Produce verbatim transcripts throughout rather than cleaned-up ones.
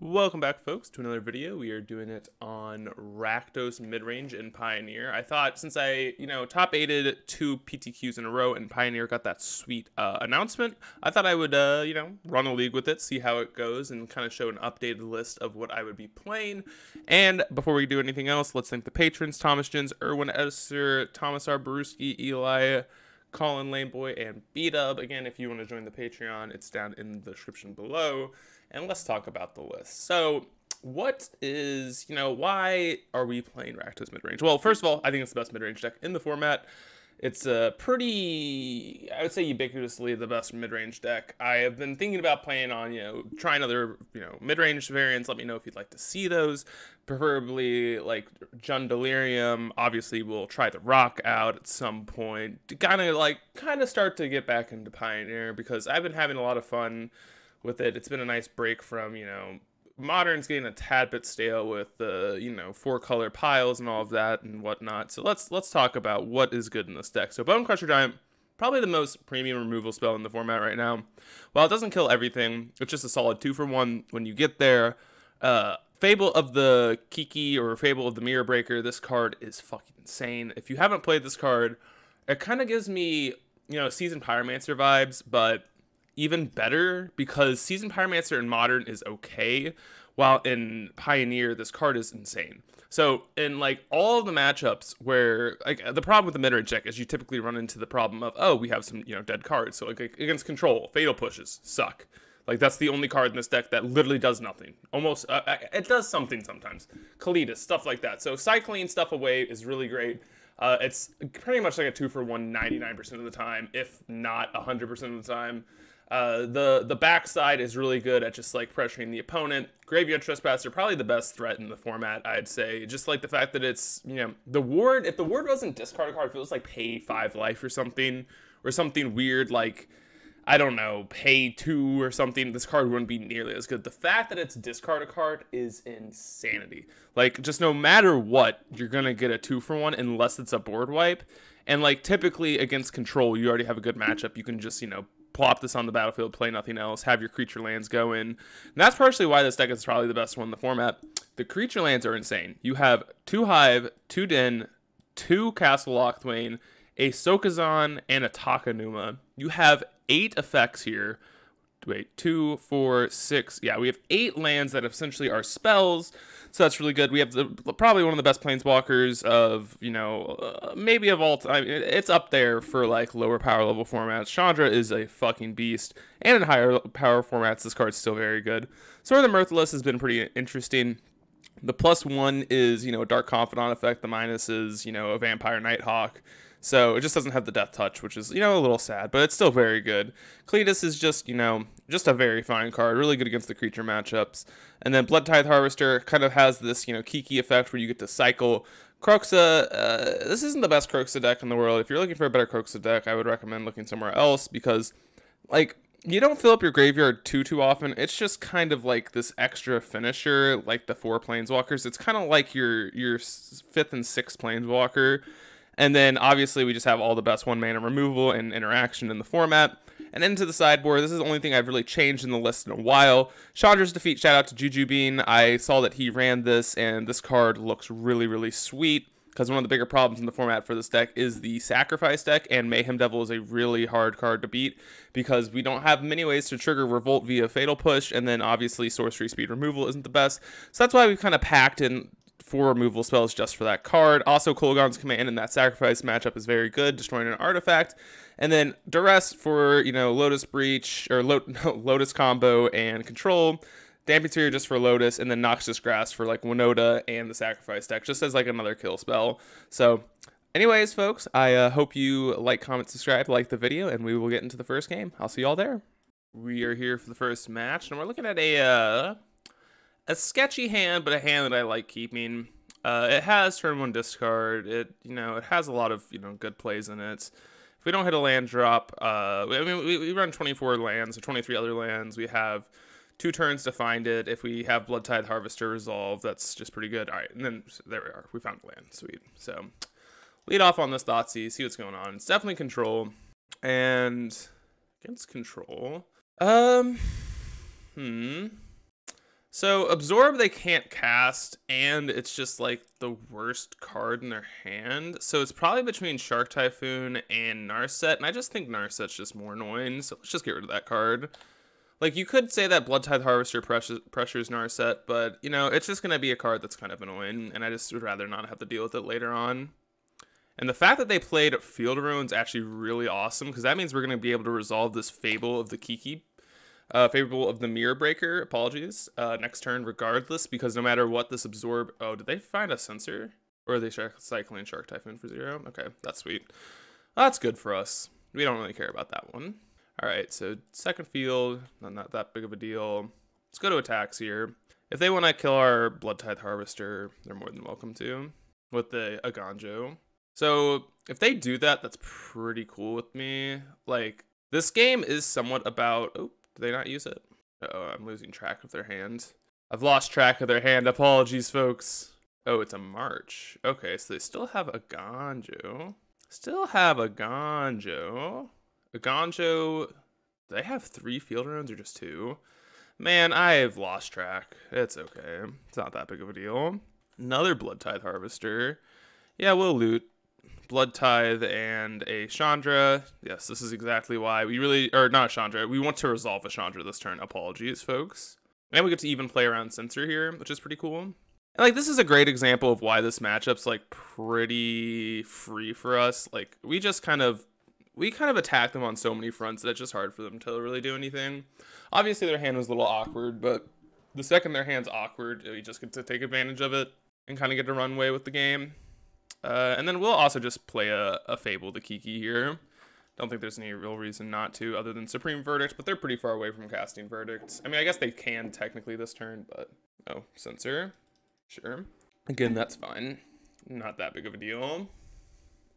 Welcome back, folks, to another video. We are doing it on Rakdos Midrange and Pioneer. I thought since I, you know, top eighted two P T Qs in a row and Pioneer got that sweet uh, announcement, I thought I would, uh, you know, run a league with it, see how it goes, and kind of show an updated list of what I would be playing. And before we do anything else, let's thank the patrons, Thomas Jins, Erwin Edser, Thomas R. Baruski, Eli, Colin Lameboy, and B-Dub. Again, if you want to join the Patreon, it's down in the description below. And let's talk about the list. So what is, you know, why are we playing Rakdos Midrange? Well, first of all, I think it's the best midrange deck in the format. It's a pretty, I would say, ubiquitously the best midrange deck. I have been thinking about playing on, you know, trying other, you know, midrange variants. Let me know if you'd like to see those. Preferably, like, Jundalirium. Obviously, we'll try the Rock out at some point. To kind of, like, kind of start to get back into Pioneer, because I've been having a lot of fun with it. It's been a nice break from, you know, Modern's getting a tad bit stale with the, uh, you know, four color piles and all of that and whatnot. So let's let's talk about what is good in this deck. So Bonecrusher Giant, probably the most premium removal spell in the format right now. While it doesn't kill everything, it's just a solid two for one when you get there. Uh, Fable of the Kiki or Fable of the Mirror Breaker, this card is fucking insane. If you haven't played this card, it kind of gives me, you know, Seasoned Pyromancer vibes, but even better, because Seasoned Pyromancer in Modern is okay, while in Pioneer, this card is insane. So in, like, all the matchups where, like, the problem with the midrange deck is you typically run into the problem of, oh, we have some, you know, dead cards. So, like, against Control, Fatal Pushes suck. Like, that's the only card in this deck that literally does nothing. Almost, uh, it does something sometimes. Kalitas, stuff like that. So cycling stuff away is really great. Uh, it's pretty much like a two for one ninety-nine percent of the time, if not one hundred percent of the time. Uh, the, the backside is really good at just, like, pressuring the opponent. Graveyard Trespasser, probably the best threat in the format, I'd say. Just, like, the fact that it's, you know, the ward, if the ward wasn't discard a card, if it was, like, pay five life or something, or something weird, like, I don't know, pay two or something, this card wouldn't be nearly as good. The fact that it's discard a card is insanity. Like, just no matter what, you're gonna get a two for one unless it's a board wipe. And, like, typically against Control, you already have a good matchup. You can just, you know, plop this on the battlefield, play nothing else, have your creature lands go in. And that's partially why this deck is probably the best one in the format. The creature lands are insane. You have two Hive, two Den, two Castle Lockthwain, a Sokenzan, and a Takenuma. You have eight effects here. Wait, two, four, six. Yeah, we have eight lands that essentially are spells, so that's really good. We have the probably one of the best planeswalkers of, you know, uh, maybe of all time. It's up there for, like, lower power level formats. Chandra is a fucking beast, and in higher power formats, this card's still very good. Sort of the Mirthless has been pretty interesting. The plus one is, you know, a Dark Confidant effect. The minus is, you know, a Vampire Nighthawk. So it just doesn't have the death touch, which is, you know, a little sad, but it's still very good. Kalitas is just, you know, just a very fine card, really good against the creature matchups. And then Blood Tithe Harvester kind of has this, you know, Kiki effect where you get to cycle. Kroxa, uh, this isn't the best Kroxa deck in the world. If you're looking for a better Kroxa deck, I would recommend looking somewhere else, because, like, you don't fill up your graveyard too, too often. It's just kind of like this extra finisher, like the four planeswalkers. It's kind of like your, your fifth and sixth planeswalker. And then, obviously, we just have all the best one-mana removal and interaction in the format. And into the sideboard, this is the only thing I've really changed in the list in a while. Chandra's Defeat, shout out to Juju Bean. I saw that he ran this, and this card looks really, really sweet, because one of the bigger problems in the format for this deck is the Sacrifice deck, and Mayhem Devil is a really hard card to beat, because we don't have many ways to trigger Revolt via Fatal Push, and then, obviously, Sorcery Speed removal isn't the best. So that's why we've kind of packed in four removal spells just for that card. Also, Kolaghan's Command in that Sacrifice matchup is very good, destroying an artifact. And then Duress for, you know, Lotus Breach, or Lo no, Lotus Combo and Control. Damping Sphere just for Lotus, and then Noxious Grass for, like, Winota and the Sacrifice deck, just as, like, another kill spell. So, anyways, folks, I uh, hope you like, comment, subscribe, like the video, and we will get into the first game. I'll see y'all there. We are here for the first match, and we're looking at a, uh... a sketchy hand, but a hand that I like keeping. Uh, it has turn one discard. It, you know, it has a lot of, you know, good plays in it. If we don't hit a land drop, uh, I mean, we, we run twenty-four lands, or twenty-three other lands. We have two turns to find it. If we have Blood Tithe Harvester resolved, that's just pretty good. All right, and then there we are. We found land. Sweet. So lead off on this Thoughtseize, see what's going on. It's definitely Control, and against Control, um, hmm. So Absorb they can't cast, and it's just like the worst card in their hand. So it's probably between Shark Typhoon and Narset, and I just think Narset's just more annoying, so let's just get rid of that card. Like, you could say that Blood Tithe Harvester pressures, pressures Narset, but, you know, it's just going to be a card that's kind of annoying, and I just would rather not have to deal with it later on. And the fact that they played Field of Ruins is actually really awesome, because that means we're going to be able to resolve this Fable of the Kiki, uh, Fable of the Mirror Breaker, apologies, uh, next turn regardless, because no matter what, this Absorb... Oh, did they find a Sensor? Or are they cycling Shark Typhoon for zero? Okay, that's sweet. That's good for us. We don't really care about that one. All right, so second field, not, not that big of a deal. Let's go to attacks here. If they want to kill our Blood Tithe Harvester, they're more than welcome to with the Agonjo. So if they do that, that's pretty cool with me. Like, this game is somewhat about... Oh, did they not use it? Uh-oh, I'm losing track of their hand. I've lost track of their hand. Apologies, folks. Oh, it's a March. Okay, so they still have Agonjo. Still have Agonjo. Agonjo, they have three field rounds or just two? Man, I've lost track. It's okay. It's not that big of a deal. Another Blood Tithe Harvester. Yeah, we'll loot Blood Tithe and a Chandra. Yes, this is exactly why we really, or not Chandra. We want to resolve a Chandra this turn. Apologies, folks. And we get to even play around Sensor here, which is pretty cool. And like, this is a great example of why this matchup's like pretty free for us. Like, we just kind of We kind of attack them on so many fronts that it's just hard for them to really do anything. Obviously, their hand was a little awkward, but the second their hand's awkward, we just get to take advantage of it and kind of get to run away with the game. Uh, and then we'll also just play a, a Fable to Kiki here. Don't think there's any real reason not to, other than Supreme Verdict, but they're pretty far away from casting Verdicts. I mean, I guess they can technically this turn, but... Oh, Censor. Sure. Again, that's fine. Not that big of a deal.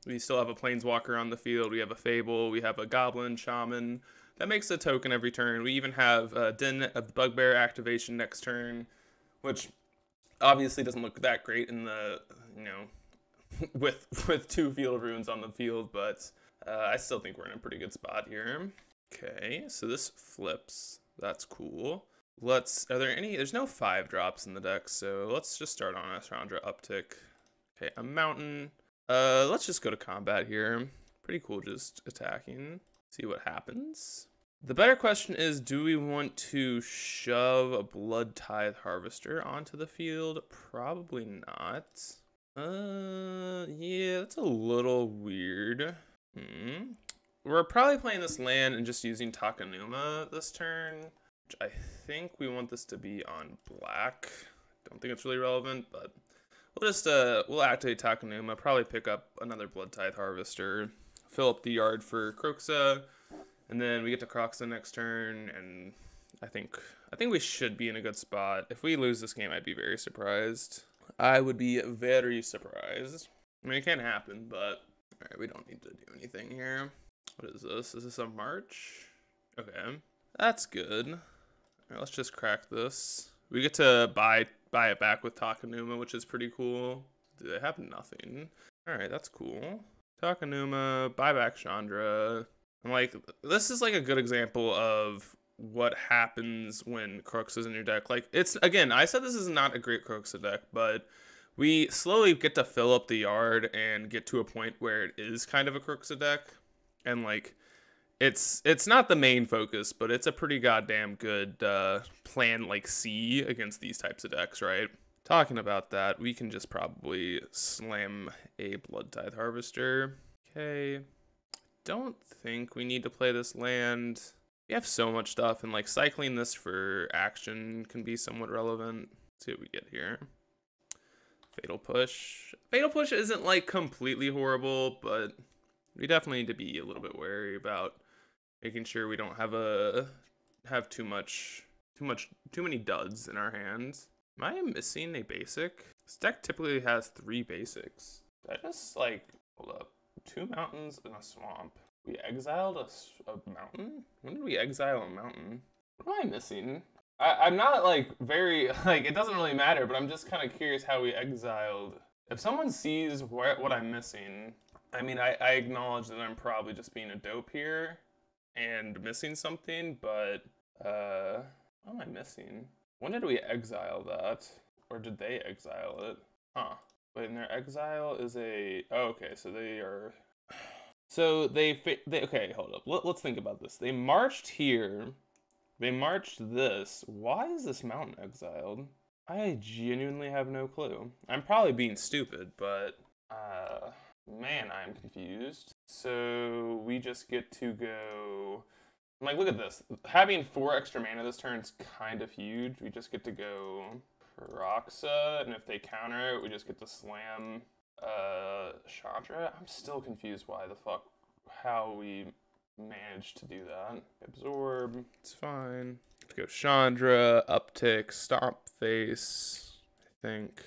We still have a Planeswalker on the field, we have a Fable, we have a Goblin, Shaman. That makes a token every turn. We even have a Den of the Bugbear activation next turn, which obviously doesn't look that great in the, you know, with with two Field Runes on the field, but uh, I still think we're in a pretty good spot here. Okay, so this flips. That's cool. Let's, are there any, there's no five drops in the deck, so let's just start on a Chandra uptick. Okay, a Mountain. Uh, let's just go to combat here. Pretty cool just attacking. See what happens. The better question is, do we want to shove a Blood Tithe Harvester onto the field? Probably not. Uh, yeah, that's a little weird. Hmm. We're probably playing this land and just using Takenuma this turn, which I think we want this to be on black. Don't think it's really relevant, but... We'll just, uh, we'll activate Takenuma, probably pick up another Blood Tithe Harvester, fill up the yard for Kroxa, and then we get to Kroxa next turn, and I think, I think we should be in a good spot. If we lose this game, I'd be very surprised. I would be very surprised. I mean, it can happen, but, alright, we don't need to do anything here. What is this? Is this a March? Okay. That's good. Alright, let's just crack this. We get to buy... buy it back with Takenuma, which is pretty cool. They have nothing. All right, that's cool. Takenuma, buy back Chandra. And like, this is like a good example of what happens when Kroxa is in your deck. Like, it's, again, I said this is not a great Kroxa deck, but we slowly get to fill up the yard and get to a point where it is kind of a Kroxa deck. And like, It's it's not the main focus, but it's a pretty goddamn good uh, plan like C against these types of decks, right? Talking about that, we can just probably slam a Blood Tithe Harvester. Okay, don't think we need to play this land. We have so much stuff, and like cycling this for action can be somewhat relevant. Let's see what we get here. Fatal Push. Fatal Push isn't like completely horrible, but we definitely need to be a little bit wary about making sure we don't have a have too much too much too many duds in our hands. Am I missing a basic? This deck typically has three basics. Did I just like hold up? Two mountains and a swamp. We exiled a, a mountain? When did we exile a mountain? What am I missing? I, I'm not like very like it doesn't really matter, but I'm just kind of curious how we exiled. If someone sees what what I'm missing, I mean I, I acknowledge that I'm probably just being a dope here and missing something, but uh what am I missing? When did we exile that? Or did they exile it? Huh. But in their exile is a... Oh, okay, so they are... So they... Fa they okay, hold up. Let, let's think about this. They marched here. They marched this. Why is this mountain exiled? I genuinely have no clue. I'm probably being stupid, but... Uh... Man, I'm confused. So we just get to go... I'm like, look at this. Having four extra mana this turn's kind of huge. We just get to go Kroxa, and if they counter it, we just get to slam uh, Chandra. I'm still confused why the fuck, how we managed to do that. Absorb, it's fine. Let's go Chandra, uptick, stomp face, I think.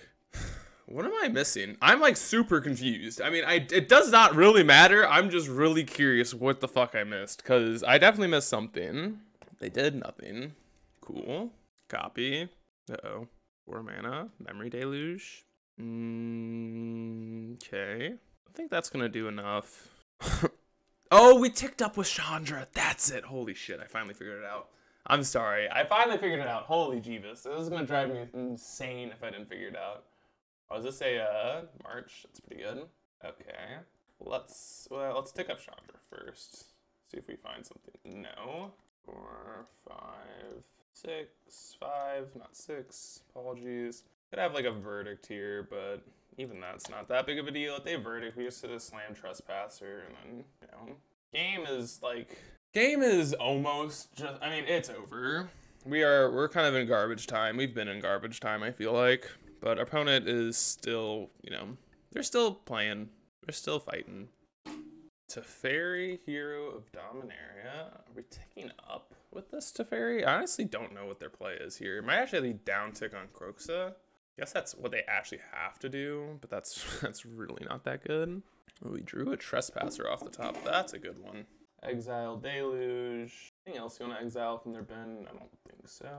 What am I missing? I'm like super confused. I mean, I it does not really matter. I'm just really curious what the fuck I missed, because I definitely missed something. They did nothing. Cool. Copy. Uh-oh. Four mana. Memory Deluge. Mm, okay. I think that's going to do enough. Oh, we ticked up with Chandra. That's it. Holy shit. I finally figured it out. I'm sorry. I finally figured it out. Holy Jeebus. This is going to drive me insane if I didn't figure it out. I was gonna say uh March, that's pretty good. Okay. Let's well let's tick up Chandra first. See if we find something. No. Four, five, six, five, not six. Apologies. Could have like a verdict here, but even that's not that big of a deal. If they verdict, we just hit a slam trespasser and then, you know. Game is like game is almost just I mean, it's over. We are we're kind of in garbage time. We've been in garbage time, I feel like. But our opponent is still, you know, they're still playing. They're still fighting. Teferi, Hero of Dominaria. Are we ticking up with this Teferi? I honestly don't know what their play is here. Might actually have a down tick on Kroxa. Guess that's what they actually have to do, but that's that's really not that good. We drew a Trespasser off the top. That's a good one. Exile Deluge. Anything else you want to exile from their bin? I don't think so.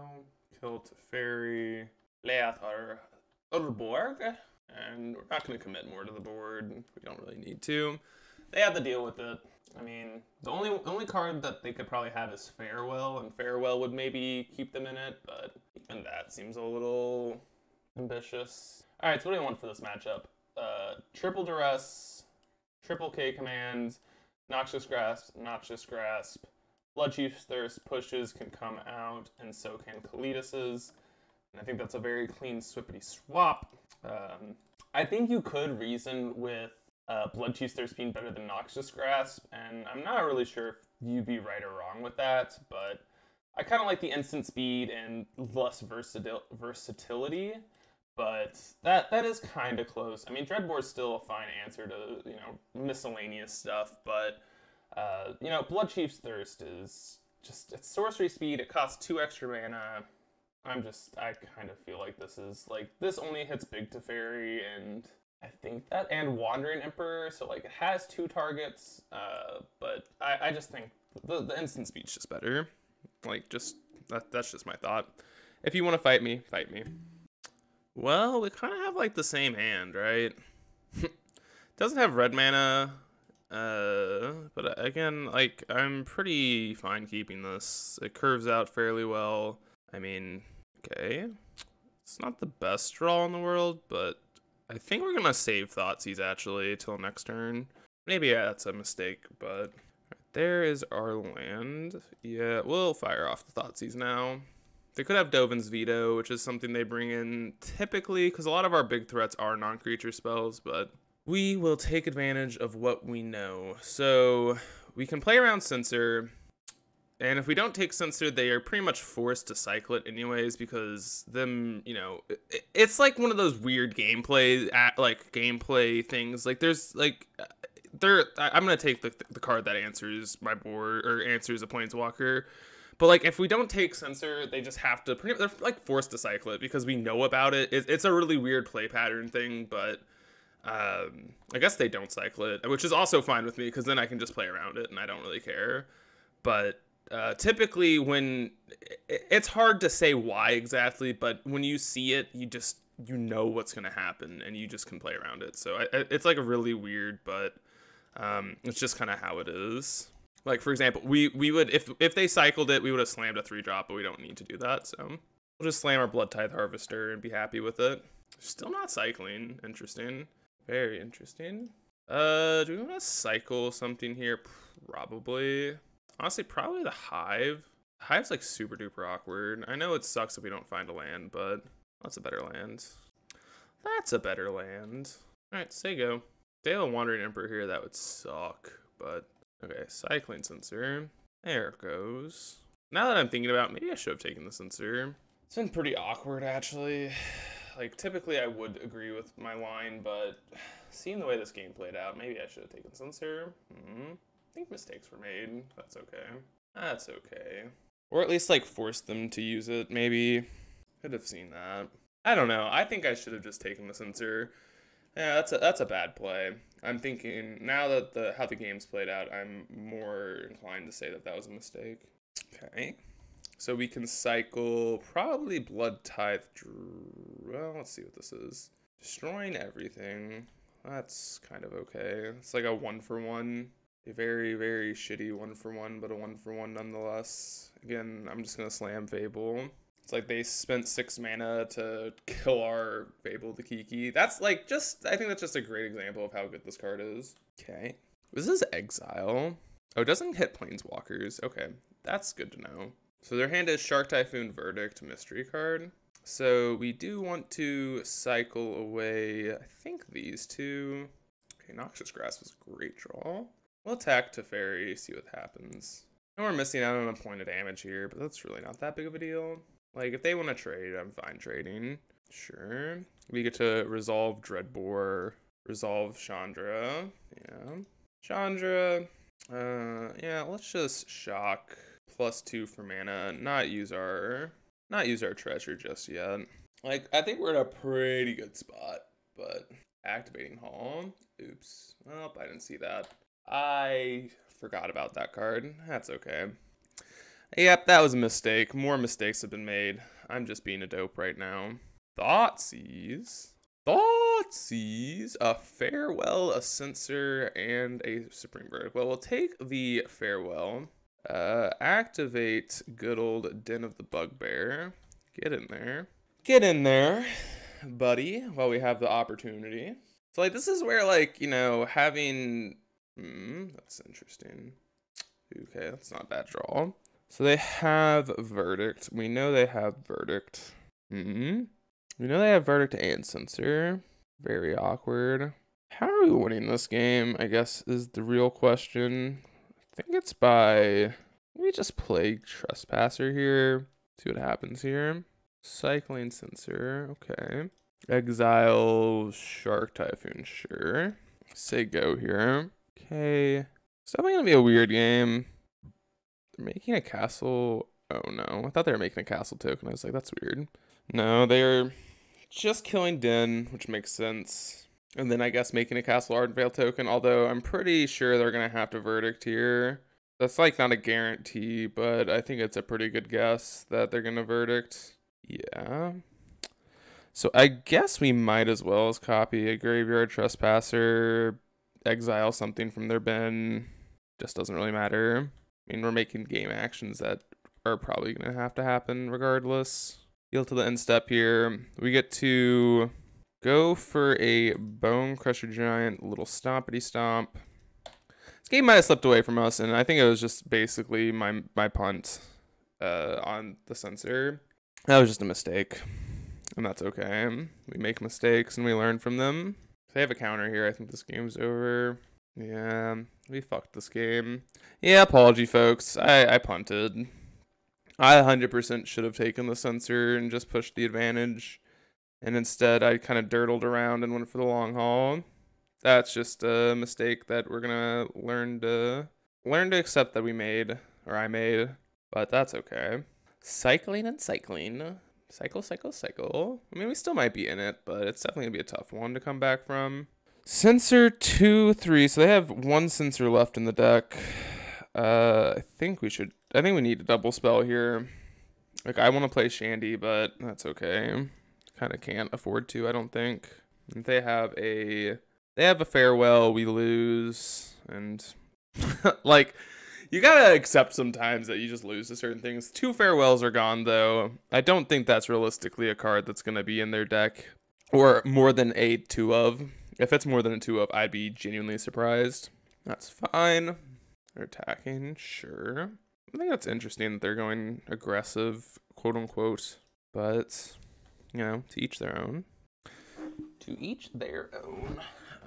Kill Teferi. Leathar. Borg, and we're not going to commit more to the board. We don't really need to. They have to deal with it. I mean, the only only card that they could probably have is Farewell, and Farewell would maybe keep them in it, but even that seems a little ambitious. All right, so what do we want for this matchup? Uh, triple Duress, triple K commands, Noxious Grasp, Noxious Grasp, Bloodchief's Thirst pushes can come out, and so can Kalitas's. I think that's a very clean swippity swap. Um, I think you could reason with uh, Bloodchief's Thirst being better than Noxious Grasp, and I'm not really sure if you'd be right or wrong with that, but I kind of like the instant speed and less versatil versatility, but that that is kind of close. I mean, Dreadbore is still a fine answer to, you know, miscellaneous stuff, but, uh, you know, Bloodchief's Thirst is just, it's sorcery speed, it costs two extra mana. I'm just, I kind of feel like this is, like, this only hits big Teferi, and I think that, and Wandering Emperor, so, like, it has two targets, uh, but I, I just think the, the instant speed's just better. Like, just, that, that's just my thought. If you want to fight me, fight me. Well, we kind of have, like, the same hand, right? Doesn't have red mana, uh, but again, like, I'm pretty fine keeping this. It curves out fairly well. I mean... Okay, it's not the best draw in the world, but I think we're gonna save Thoughtseize actually till next turn. Maybe yeah, that's a mistake, but there is our land. Yeah, we'll fire off the Thoughtseize now. They could have Dovin's Veto, which is something they bring in typically, because a lot of our big threats are non-creature spells, but we will take advantage of what we know. So we can play around Sensor. And if we don't take Censor, they are pretty much forced to cycle it anyways, because them, you know, it, it's like one of those weird gameplay, like, gameplay things. Like, there's, like, there, I'm going to take the, the card that answers my board, or answers a Planeswalker. But, like, if we don't take Censor, they just have to, pretty, they're, like, forced to cycle it, because we know about it. it it's a really weird play pattern thing, but... Um, I guess they don't cycle it, which is also fine with me, because then I can just play around it, and I don't really care. But... Uh, typically when, it's hard to say why exactly, but when you see it, you just, you know what's going to happen and you just can play around it. So I, it's like a really weird, but um, it's just kind of how it is. Like, for example, we, we would, if, if they cycled it, we would have slammed a three drop, but we don't need to do that. So We'll just slam our Blood Tithe Harvester and be happy with it. Still not cycling. Interesting. Very interesting. Uh, do we want to cycle something here? Probably. Honestly, probably the Hive. The Hive's like super duper awkward. I know it sucks if we don't find a land, but that's a better land. That's a better land. Alright, Sego. Dale and Wandering Emperor here, that would suck, but okay, cycling Sensor. There it goes. Now that I'm thinking about it, maybe I should have taken the Sensor. It's been pretty awkward, actually. Like, typically I would agree with my line, but seeing the way this game played out, maybe I should have taken Sensor. Mm-hmm. I think mistakes were made. That's okay. That's okay. Or at least, like, forced them to use it, maybe. Could have seen that. I don't know. I think I should have just taken the Sensor. Yeah, that's a, that's a bad play. I'm thinking, now that the how the game's played out, I'm more inclined to say that that was a mistake. Okay. So we can cycle probably Blood Tithe. Well, let's see what this is. Destroying everything. That's kind of okay. It's like a one for one. A very, very shitty one for one, but a one for one nonetheless. Again, I'm just going to slam Fable. It's like they spent six mana to kill our Fable the Kiki. That's like just, I think that's just a great example of how good this card is. Okay. This is Exile. Oh, it doesn't hit Planeswalkers. Okay. That's good to know. So their hand is Shark Typhoon Verdict Mystery card. So we do want to cycle away, I think, these two. Okay, Noxious Grass was a great draw. We'll attack Teferi, see what happens. And we're missing out on a point of damage here, but that's really not that big of a deal. Like, if they want to trade, I'm fine trading. Sure. We get to resolve Dreadbore, resolve Chandra. Yeah. Chandra. Uh, yeah, let's just shock. Plus two for mana, not use our not use our treasure just yet. Like, I think we're in a pretty good spot, but activating Hall. Oops. Oh, I didn't see that. I forgot about that card. That's okay. Yep, that was a mistake. More mistakes have been made. I'm just being a dope right now. Thoughtseize. Thoughtseize. A Farewell, a Censor, and a Supreme Verdict. Well, we'll take the Farewell. Uh, activate good old Den of the Bugbear. Get in there. Get in there, buddy, while we have the opportunity. So, like, this is where, like, you know, having... Hmm, that's interesting. Okay, that's not a bad draw. So they have Verdict. We know they have Verdict. Mm-hmm. We know they have Verdict and Censor. Very awkward. How are we winning this game, I guess, is the real question. I think it's by, we just play Trespasser here, see what happens here. Cycling Censor, okay. Exile Shark Typhoon, sure. Say go here. Okay, it's definitely gonna be a weird game. They're making a castle, oh no. I thought they were making a castle token, I was like, that's weird. No, they're just killing Den, which makes sense. And then I guess making a Castle Ardenvale token, although I'm pretty sure they're going to have to Verdict here. That's like not a guarantee, but I think it's a pretty good guess that they're going to Verdict. Yeah. So I guess we might as well as copy a Graveyard Trespasser, exile something from their bin. Just doesn't really matter. I mean, we're making game actions that are probably going to have to happen regardless. Heal to the end step here. We get to... go for a Bonecrusher Giant, little stompity stomp. This game might have slipped away from us, and I think it was just basically my my punt uh, on the Censor. That was just a mistake, and that's okay. We make mistakes, and we learn from them. If they have a counter here, I think this game's over. Yeah, we fucked this game. Yeah, apology, folks. I, I punted. I one hundred percent should have taken the Censor and just pushed the advantage. And instead, I kind of dirtled around and went for the long haul. That's just a mistake that we're gonna learn to learn to accept that we made, or I made, but that's okay. Cycling and cycling, cycle, cycle, cycle. I mean, we still might be in it, but it's definitely gonna be a tough one to come back from. Censor two, three. So they have one Censor left in the deck. Uh, I think we should. I think we need a double spell here. Like, I want to play Shandy, but that's okay. Kind of can't afford to, I don't think. They have a they have a Farewell, we lose, and like you gotta accept sometimes that you just lose to certain things. Two Farewells are gone, though. I don't think that's realistically a card that's gonna be in their deck, or more than a two of. If it's more than a two of, I'd be genuinely surprised. That's fine. They're attacking, sure. I think that's interesting that they're going aggressive, quote unquote, but, you know, to each their own. To each their own.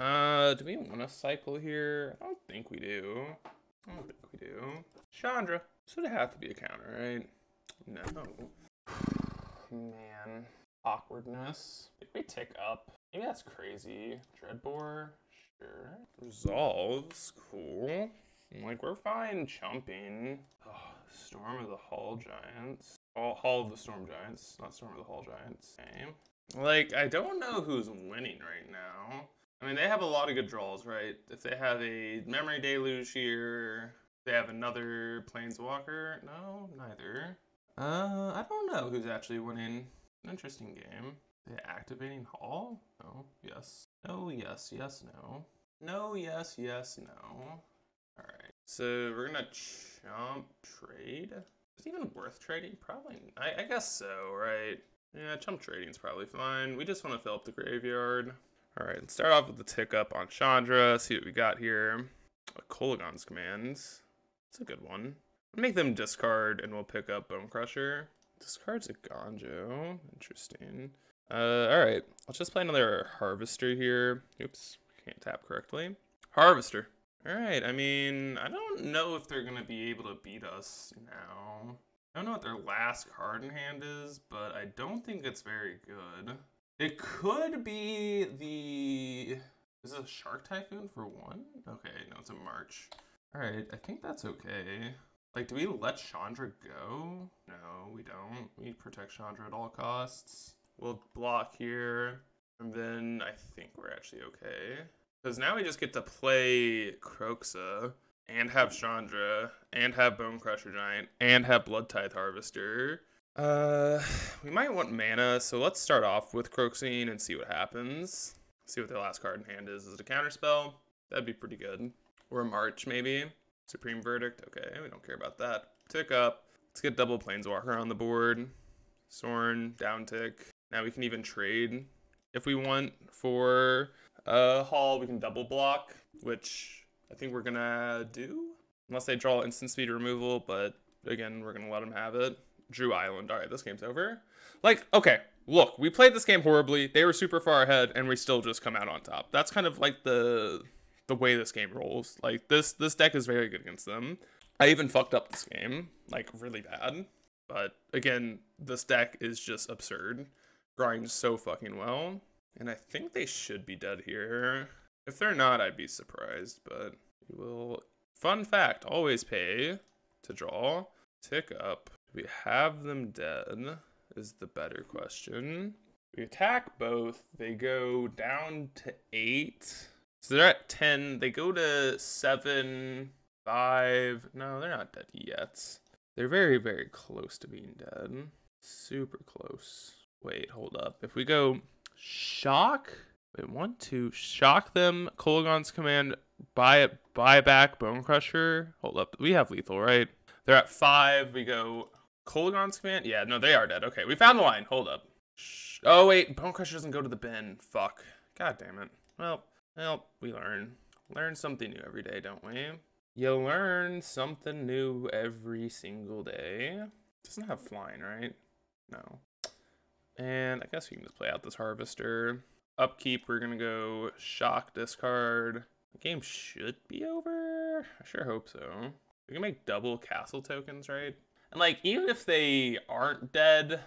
Uh, do we want to cycle here? I don't think we do. I don't think we do. Chandra. This would have to be a counter, right? No. Man. Awkwardness. Did we tick up? Maybe that's crazy. Dreadbore. Sure. Resolves. Cool. Like, we're fine chumping. Oh, Storm of the Hall Giants. Oh, Hall of the Storm Giants, not Storm of the Hall Giants. Okay. Like, I don't know who's winning right now. I mean, they have a lot of good draws, right? If they have a Memory Deluge here, they have another Planeswalker. No, neither. Uh, I don't know who's actually winning. An interesting game. They're activating Hall? No, yes. No, yes, yes, no. No, yes, yes, no. Alright, so we're gonna chump trade. Is it even worth trading? Probably, I, I guess so, right? Yeah, chump trading's probably fine. We just want to fill up the graveyard. Alright, let's start off with the tick up on Chandra, see what we got here. Kolaghan's Command. It's a good one. Make them discard and we'll pick up Bonecrusher. Discards Agonjo. Interesting. Uh, alright, I'll just play another Harvester here. Oops, can't tap correctly. Harvester. Alright, I mean, I don't know if they're going to be able to beat us now. I don't know what their last card in hand is, but I don't think it's very good. It could be the... Is it a Shark Typhoon for one? Okay, no, it's a March. Alright, I think that's okay. Like, do we let Chandra go? No, we don't. We protect Chandra at all costs. We'll block here, and then I think we're actually okay. Because now we just get to play Kroxa, and have Chandra, and have Bonecrusher Giant, and have Blood Tithe Harvester. Uh, we might want mana, so let's start off with Kroxing and see what happens. See what their last card in hand is. Is it a counterspell? That'd be pretty good. Or a March, maybe. Supreme Verdict. Okay, we don't care about that. Tick up. Let's get double Planeswalker on the board. Sorn, down tick. Now we can even trade, if we want, for... Uh, Hall, we can double block, which I think we're gonna do. Unless they draw instant speed removal, but again, we're gonna let them have it. Drew Island. Alright, this game's over. Like, okay, look, we played this game horribly. They were super far ahead, and we still just come out on top. That's kind of like the the way this game rolls. Like, this, this deck is very good against them. I even fucked up this game, like, really bad. But again, this deck is just absurd. Grinds so fucking well. And I think they should be dead here. If they're not, I'd be surprised, but we will. Fun fact, always pay to draw. Tick up. Do we have them dead is the better question. We attack both. They go down to eight. So they're at ten. They go to seven, five. No, they're not dead yet. They're very, very close to being dead. Super close. Wait, hold up. If we go... Shock. We want to shock them. Kolaghan's Command. Buy it. Buy back Bonecrusher. Hold up. We have lethal, right? They're at five. We go Kolaghan's Command. Yeah, no, they are dead. Okay, we found the line. Hold up. Shh. Oh wait, Bonecrusher doesn't go to the bin. Fuck. God damn it. Well, well, we learn. Learn something new every day, don't we? You learn something new every single day. Doesn't have flying, right? No. And I guess we can just play out this Harvester. Upkeep, we're gonna go shock, discard. The game should be over. I sure hope so. We can make double castle tokens, right? And like, even if they aren't dead,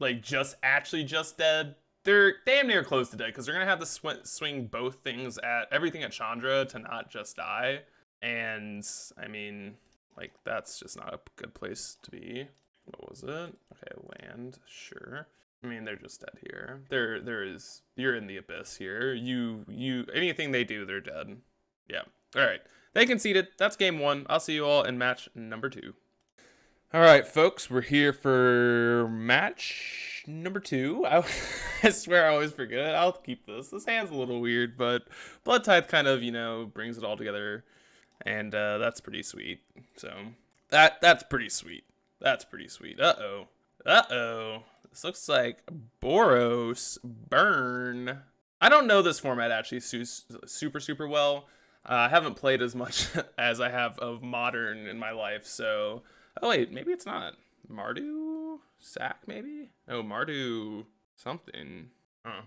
like just actually just dead, they're damn near close to dead because they're gonna have to sw swing both things at everything at Chandra to not just die. And I mean, like that's just not a good place to be. What was it? Okay, land, sure. I mean, they're just dead here. There, there is. You're in the abyss here. You, you. Anything they do, they're dead. Yeah. All right. They conceded. That's game one. I'll see you all in match number two. All right, folks. We're here for match number two. I, I swear I always forget it. I'll keep this. This hand's a little weird, but Blood Tithe kind of, you know, brings it all together and uh, that's pretty sweet. So that that's pretty sweet. That's pretty sweet. Uh oh. Uh oh. This looks like Boros Burn. I don't know this format actually su super super well. Uh, I haven't played as much as I have of Modern in my life. So oh wait, maybe it's not Mardu Sack. Maybe oh Mardu something. Huh.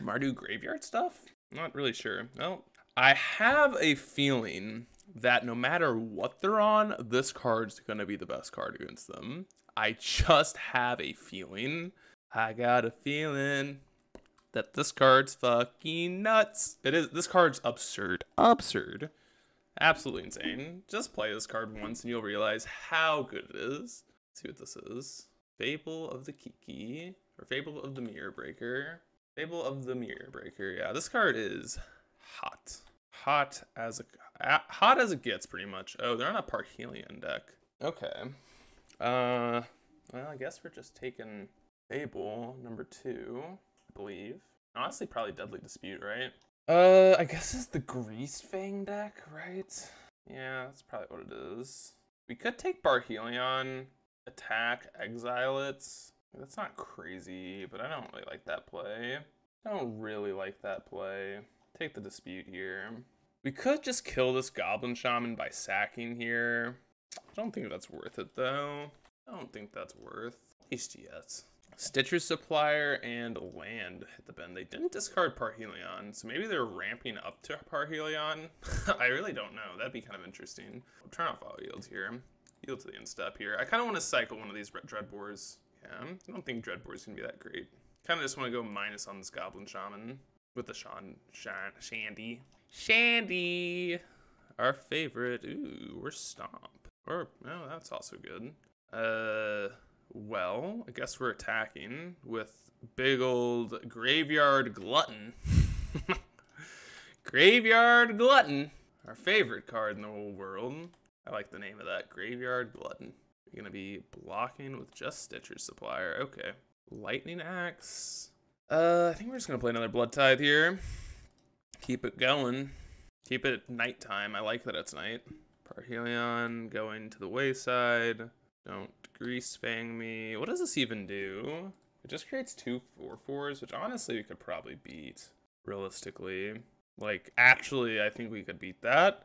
Mardu graveyard stuff? Not really sure. Well, I have a feeling that no matter what they're on, this card's gonna be the best card against them. I just have a feeling. I got a feeling that this card's fucking nuts. It is. This card's absurd. Absurd. Absolutely insane. Just play this card once and you'll realize how good it is. Let's see what this is. Fable of the Kiki. Or Fable of the Mirror Breaker. Fable of the Mirror Breaker. Yeah, this card is hot. Hot as a hot as it gets, pretty much. Oh, they're on a Parhelion deck. Okay. Uh, well, I guess we're just taking Fable number two, I believe. Honestly, probably Deadly Dispute, right? Uh, I guess it's the Greasefang deck, right? Yeah, that's probably what it is. We could take Parhelion, attack, exile it. That's not crazy, but I don't really like that play. I don't really like that play. Take the dispute here. We could just kill this Goblin Shaman by sacking here. I don't think that's worth it, though. I don't think that's worth. At least yet. Stitcher Supplier and land hit the bend. They didn't discard Parhelion, so maybe they're ramping up to Parhelion. I really don't know. That'd be kind of interesting. I'll turn off all yields here. Yield to the end step here. I kind of want to cycle one of these Dreadbores. Yeah, I don't think Dreadbore's gonna be that great. Kind of just want to go minus on this Goblin Shaman with the Shan, Shan Shandy. Shandy, our favorite. Ooh, we're Stomp. Or no, oh, that's also good. Uh, well, I guess we're attacking with big old Graveyard Glutton. Graveyard Glutton, our favorite card in the whole world. I like the name of that, Graveyard Glutton. You're gonna be blocking with just Stitcher Supplier. Okay. Lightning Axe. Uh, I think we're just gonna play another Blood Tithe here. Keep it going. Keep it at nighttime. I like that it's night. Parhelion going to the wayside. Don't Grease Fang me. What does this even do? It just creates two four fours, which honestly we could probably beat realistically. Like, actually, I think we could beat that.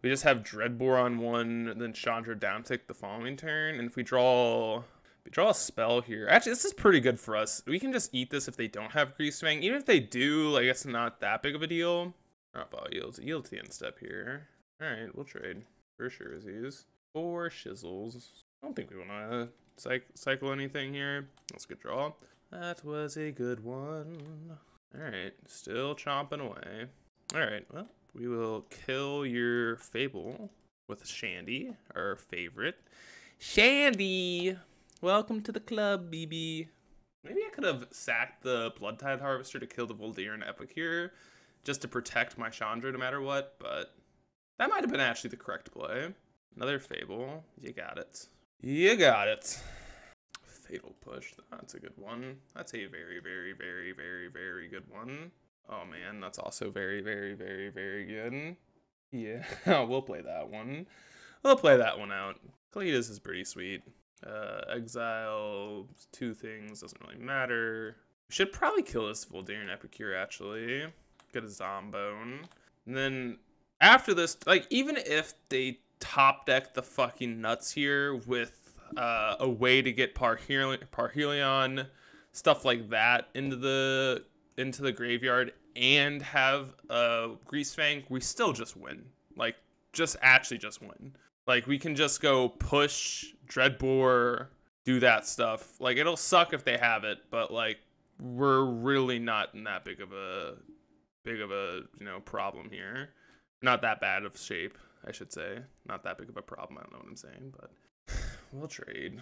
We just have Dreadbore on one, then Chandra down tick the following turn, and if we draw, if we draw a spell here. Actually, this is pretty good for us. We can just eat this if they don't have Greasefang. Even if they do, like, it's not that big of a deal. Drop all yields, yield to the end step here. All right, we'll trade for sure. Is these four shizzles? I don't think we want to psych cycle anything here. Let's get draw. That was a good one. All right, still chomping away. All right, well. We will kill your Fable with Shandy, our favorite. Shandy! Welcome to the club, B B. Maybe I could have sacked the Blood Tithe Harvester to kill the Volderan Epicure just to protect my Chandra no matter what, but that might have been actually the correct play. Another Fable. You got it. You got it. Fatal Push. That's a good one. That's a very, very, very, very, very good one. Oh man, that's also very, very, very, very good. Yeah, we'll play that one. We'll play that one out. Kalitas is pretty sweet. Uh, exile, two things, doesn't really matter. We should probably kill this Volderan Epicure, actually. Get a Zombone. And then after this, like, even if they top deck the fucking nuts here with uh, a way to get Parhelion, Parhelion, stuff like that into the... into the graveyard and have a uh, Greasefang, we still just win. Like, just actually just win. Like, we can just go push, Dreadbore, do that stuff. Like, it'll suck if they have it, but like, we're really not in that big of a big of a you know problem here. Not that bad of shape, I should say. Not that big of a problem. I don't know what I'm saying, but we'll trade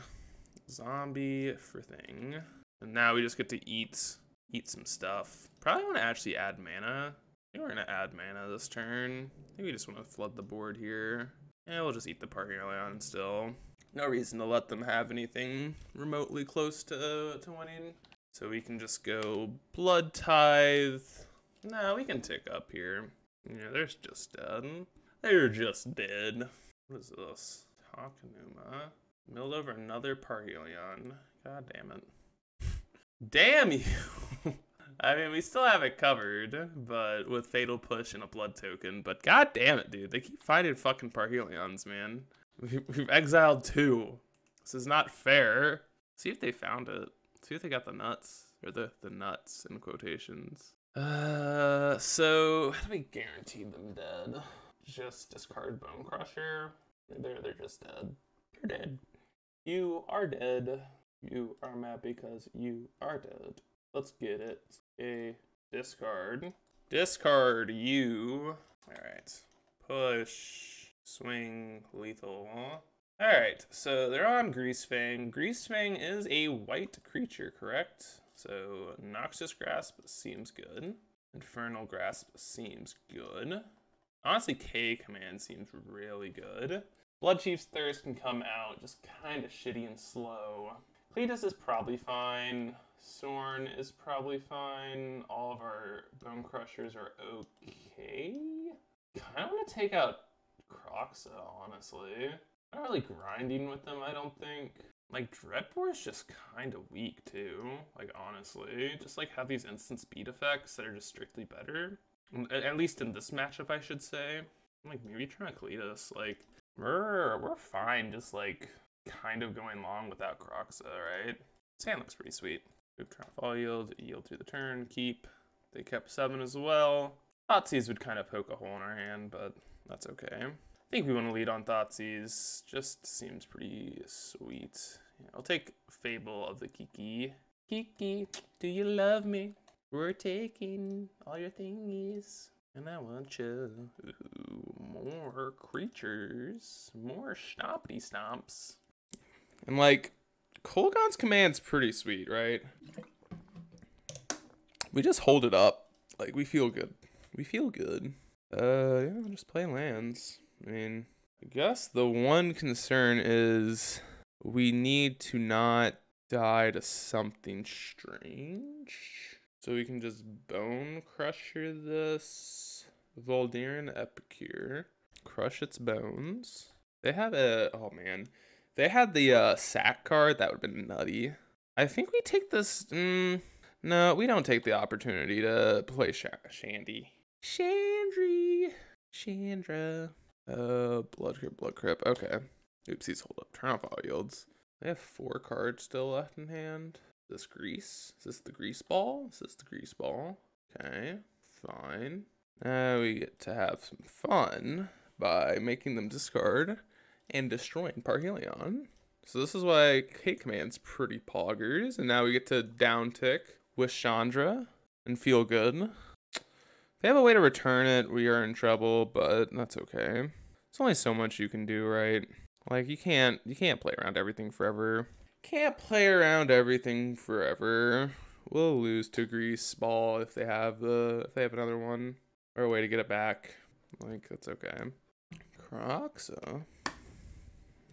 zombie for thing, and now we just get to eat. Eat some stuff. Probably want to actually add mana. I think we're going to add mana this turn. I think we just want to flood the board here. Yeah, we'll just eat the Parhelion still. No reason to let them have anything remotely close to, uh, to winning. So we can just go Blood Tithe. Nah, we can tick up here. Yeah, they're just dead. They're just dead. What is this? Takenuma. Milled over another Parhelion. God damn it. Damn you! I mean, we still have it covered, but with Fatal Push and a Blood Token. But god damn it, dude. They keep finding fucking Parhelions, man. We've exiled two. This is not fair. See if they found it. See if they got the nuts. Or the, the nuts, in quotations. Uh, so, how do we guarantee them dead? Just discard Bonecrusher. They're, they're just dead. You're dead. You are dead. You are mad because you are dead. Let's get it. A discard. Discard you. Alright. Push. Swing. Lethal. Alright, so they're on Greasefang. Greasefang is a white creature, correct? So Noxious Grasp seems good. Infernal Grasp seems good. Honestly, K Command seems really good. Bloodchief's Thirst can come out, just kind of shitty and slow. Kalitas is probably fine. Sorn is probably fine. All of our Bone Crushers are okay. Kind of want to take out Kroxa, honestly. Not really grinding with them, I don't think. Like, Dreadbore is just kind of weak, too. Like, honestly. Just, like, have these instant speed effects that are just strictly better. At least in this matchup, I should say. Like, maybe trying to Kalitas. Like, we're, we're fine just, like, kind of going long without Kroxa, right? This hand looks pretty sweet. Move, try to follow yield. Yield through the turn. Keep. They kept seven as well. Thoughtseize would kind of poke a hole in our hand, but that's okay. I think we want to lead on Thoughtseize. Just seems pretty sweet. Yeah, I'll take Fable of the Kiki. Kiki, do you love me? We're taking all your thingies, and I want you. Ooh, more creatures, more stompity stomps. And like, Kolaghan's Command's pretty sweet, right? We just hold it up. Like, we feel good. We feel good. Uh, yeah, just play lands. I mean, I guess the one concern is we need to not die to something strange. So we can just Bonecrusher this Voldaren Epicure. Crush its bones. They have a, oh man. They had the uh, sack card, that would have been nutty. I think we take this, mm, no, we don't take the opportunity to play Sh Shandy. Chandry, Chandra. Uh, Blood Crip, Blood Crip, okay. Oopsies, hold up, turn off all yields. They have four cards still left in hand. Is this Grease? Is this the Grease Ball? Is this the Grease Ball? Okay, fine. Now uh, we get to have some fun by making them discard and destroying Parhelion. So this is why K-Command's pretty poggers, and now we get to down tick with Chandra and feel good. If they have a way to return it, we are in trouble, but that's okay. There's only so much you can do, right? Like, you can't you can't play around everything forever. Can't play around everything forever. We'll lose to Grease Ball if they have the if they have another one. Or a way to get it back. Like, that's okay. Kroxa.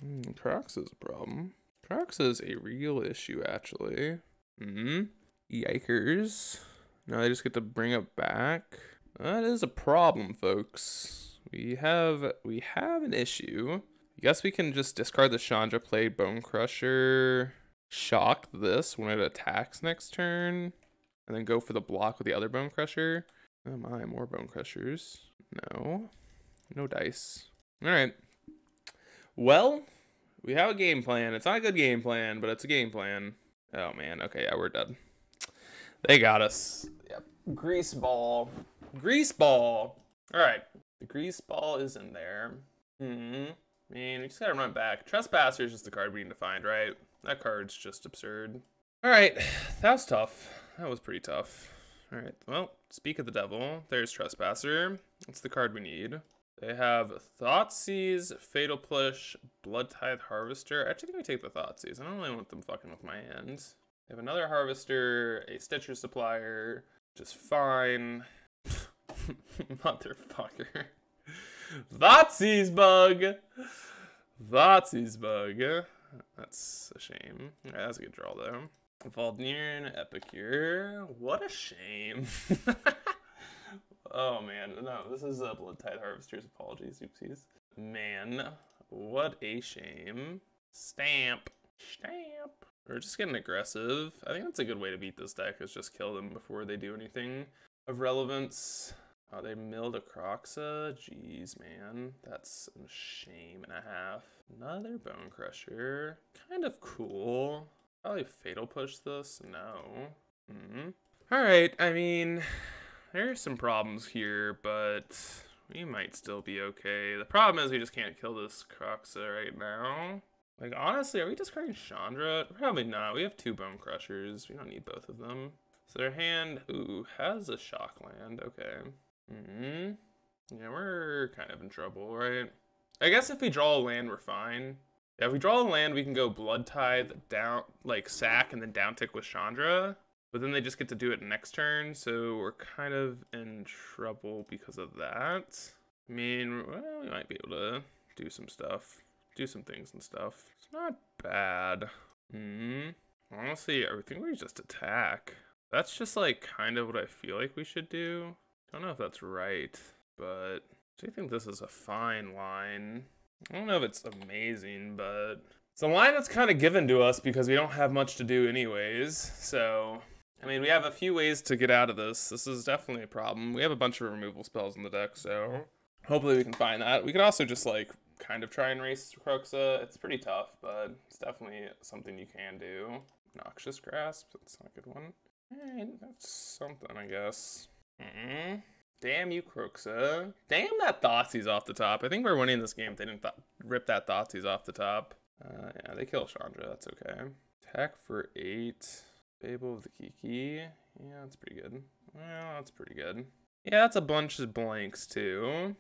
Mm, Kroxa's a problem. Kroxa's a real issue, actually. Mm-hmm. Yikers. Now they just get to bring it back. That is a problem, folks. We have we have an issue. I guess we can just discard the Chandra, play Bonecrusher, shock this when it attacks next turn, and then go for the block with the other Bonecrusher. Oh my, more Bonecrushers. No. No dice. Alright. Well, we have a game plan. It's not a good game plan, but it's a game plan. Oh man, okay, yeah, we're dead. They got us. Yep. Grease Ball. Grease Ball! Alright. The Grease Ball is in there. Mm-hmm. I mean, we just gotta run back. Trespasser is just the card we need to find, right? That card's just absurd. All right, that was tough. That was pretty tough. All right, well, speak of the devil. There's Trespasser. That's the card we need. They have Thoughtseize, Fatal Push, Blood Tithe Harvester. I actually think we take the Thoughtseize. I don't really want them fucking with my hands. They have another Harvester, a Stitcher Supplier, just fine. Motherfucker. Thoughtseize bug! Thoughtseize bug. That's a shame. All right, that's a good draw, though. Valdnirin Epicure. What a shame. Oh man, no, this is a uh, Blood Tithe Harvester's apologies, oopsies. Man, what a shame. Stamp. Stamp. We're just getting aggressive. I think that's a good way to beat this deck, is just kill them before they do anything of relevance. Oh, they milled a Kroxa. Jeez, man. That's a shame and a half. Another Bonecrusher. Kind of cool. Probably Fatal Push this? No. Mm-hmm. Alright, I mean, there are some problems here, but we might still be okay. The problem is we just can't kill this Kroxa right now. Like, honestly, are we discarding Chandra? Probably not. We have two Bonecrushers. We don't need both of them. So their hand, ooh, has a shock land. Okay. Mm-hmm. Yeah, we're kind of in trouble, right? I guess if we draw a land, we're fine. Yeah, if we draw a land, we can go Blood Tithe, down, like, sack, and then down tick with Chandra. But then they just get to do it next turn, so we're kind of in trouble because of that. I mean, well, we might be able to do some stuff. Do some things and stuff. It's not bad. Mm-hmm. Honestly, I think we just attack. That's just, like, kind of what I feel like we should do. Don't know if that's right, but I do think this is a fine line. I don't know if it's amazing, but it's a line that's kind of given to us because we don't have much to do anyways. So, I mean, we have a few ways to get out of this. This is definitely a problem. We have a bunch of removal spells in the deck, so hopefully we can find that. We can also just, like, kind of try and race Kroxa. It's pretty tough, but it's definitely something you can do. Noxious Grasp, that's not a good one. Alright, that's something, I guess. Mm-mm. Damn you, Kroxa. Damn that Thoughtseize off the top. I think we're winning this game if they didn't th rip that Thoughtseize off the top. Uh, yeah, they kill Chandra. That's okay. Attack for eight. Fable of the Kiki. Yeah, that's pretty good. Well, that's pretty good. Yeah, that's a bunch of blanks, too.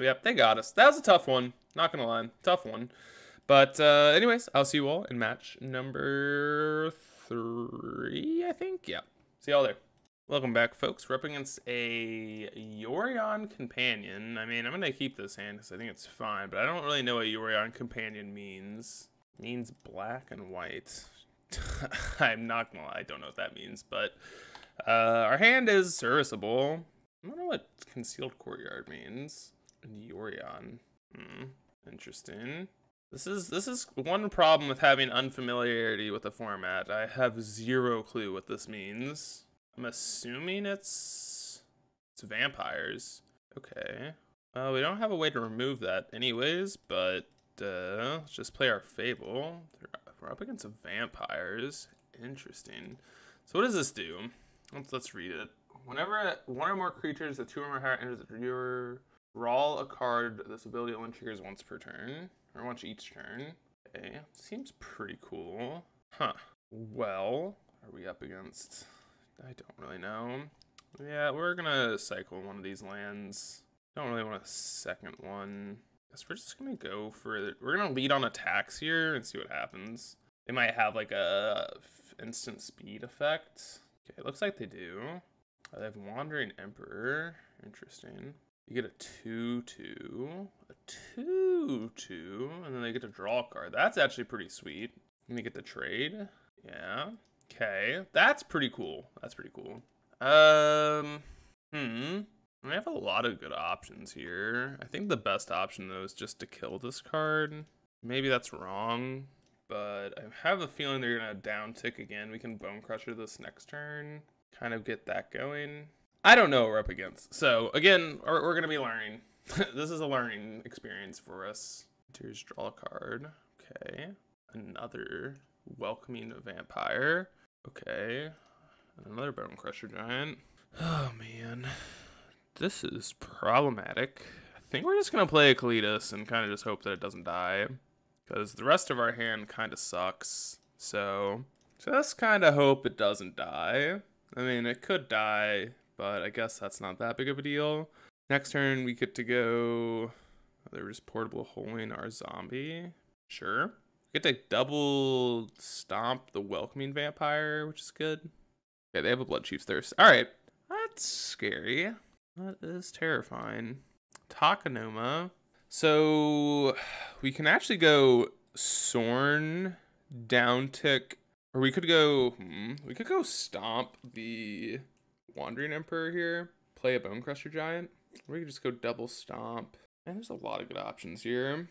Yep, they got us. That was a tough one. Not gonna lie. Tough one. But, uh, anyways, I'll see you all in match number three, I think? Yeah. See y'all there. Welcome back, folks. We're up against a Yorion Companion. I mean, I'm going to keep this hand because I think it's fine, but I don't really know what Yorion Companion means. It means black and white. I'm not going to lie, I don't know what that means, but uh, our hand is serviceable. I don't know what Concealed Courtyard means. Yorion. Hmm. Interesting. This is, this is one problem with having unfamiliarity with the format. I have zero clue what this means. I'm assuming it's it's vampires. Okay. Uh, we don't have a way to remove that anyways, but uh, let's just play our Fable. We're up against vampires. Interesting. So what does this do? Let's, let's read it. Whenever one or more creatures of two or more higher enters the drawer, draw a card. This ability only triggers once per turn, or once each turn. Okay, seems pretty cool. Huh. Well, are we up against... I don't really know. Yeah, we're gonna cycle one of these lands. Don't really want a second one. Guess we're just gonna go for it. We're gonna lead on attacks here and see what happens. They might have like a instant speed effect. Okay, it looks like they do. Oh, they have Wandering Emperor. Interesting. You get a two two, a two two, and then they get to draw a card. That's actually pretty sweet. And they get to trade. Yeah. Okay, that's pretty cool. That's pretty cool. Um, hmm. We have a lot of good options here. I think the best option, though, is just to kill this card. Maybe that's wrong, but I have a feeling they're going to down tick again. We can Bonecrusher this next turn. Kind of get that going. I don't know what we're up against. So, again, we're, we're going to be learning. This is a learning experience for us. Here's draw a card. Okay. Another welcoming vampire. Okay, another Bonecrusher Giant. Oh man, this is problematic. I think we're just gonna play a Kalitas and kind of just hope that it doesn't die, because the rest of our hand kind of sucks. So just kind of hope it doesn't die. I mean, it could die, but I guess that's not that big of a deal. Next turn we get to go. Oh, they're just portable holding our zombie. Sure. Get to double stomp the welcoming vampire, which is good. Yeah, they have a Bloodchief's Thirst. All right, that's scary. That is terrifying. Takenuma. So we can actually go Sorn, down tick, or we could go. Hmm, we could go stomp the Wandering Emperor here. play a Bonecrusher Giant. We could just go double stomp. And there's a lot of good options here.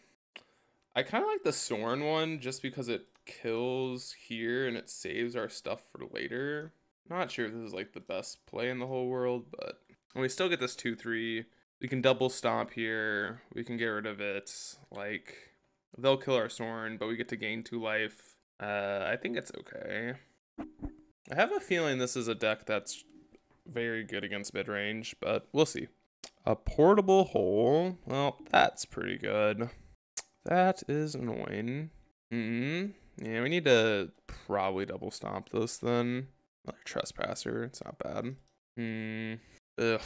I kind of like the Sorin one just because it kills here and it saves our stuff for later. Not sure if this is like the best play in the whole world, but and we still get this two three. We can double stomp here. We can get rid of it. Like, they'll kill our Sorin, but we get to gain two life. Uh, I think it's okay. I have a feeling this is a deck that's very good against mid-range, but we'll see. A portable hole. Well, that's pretty good. That is annoying. Mm-hmm. Yeah, we need to probably double stomp this then. Another Trespasser. It's not bad. Mm. Ugh.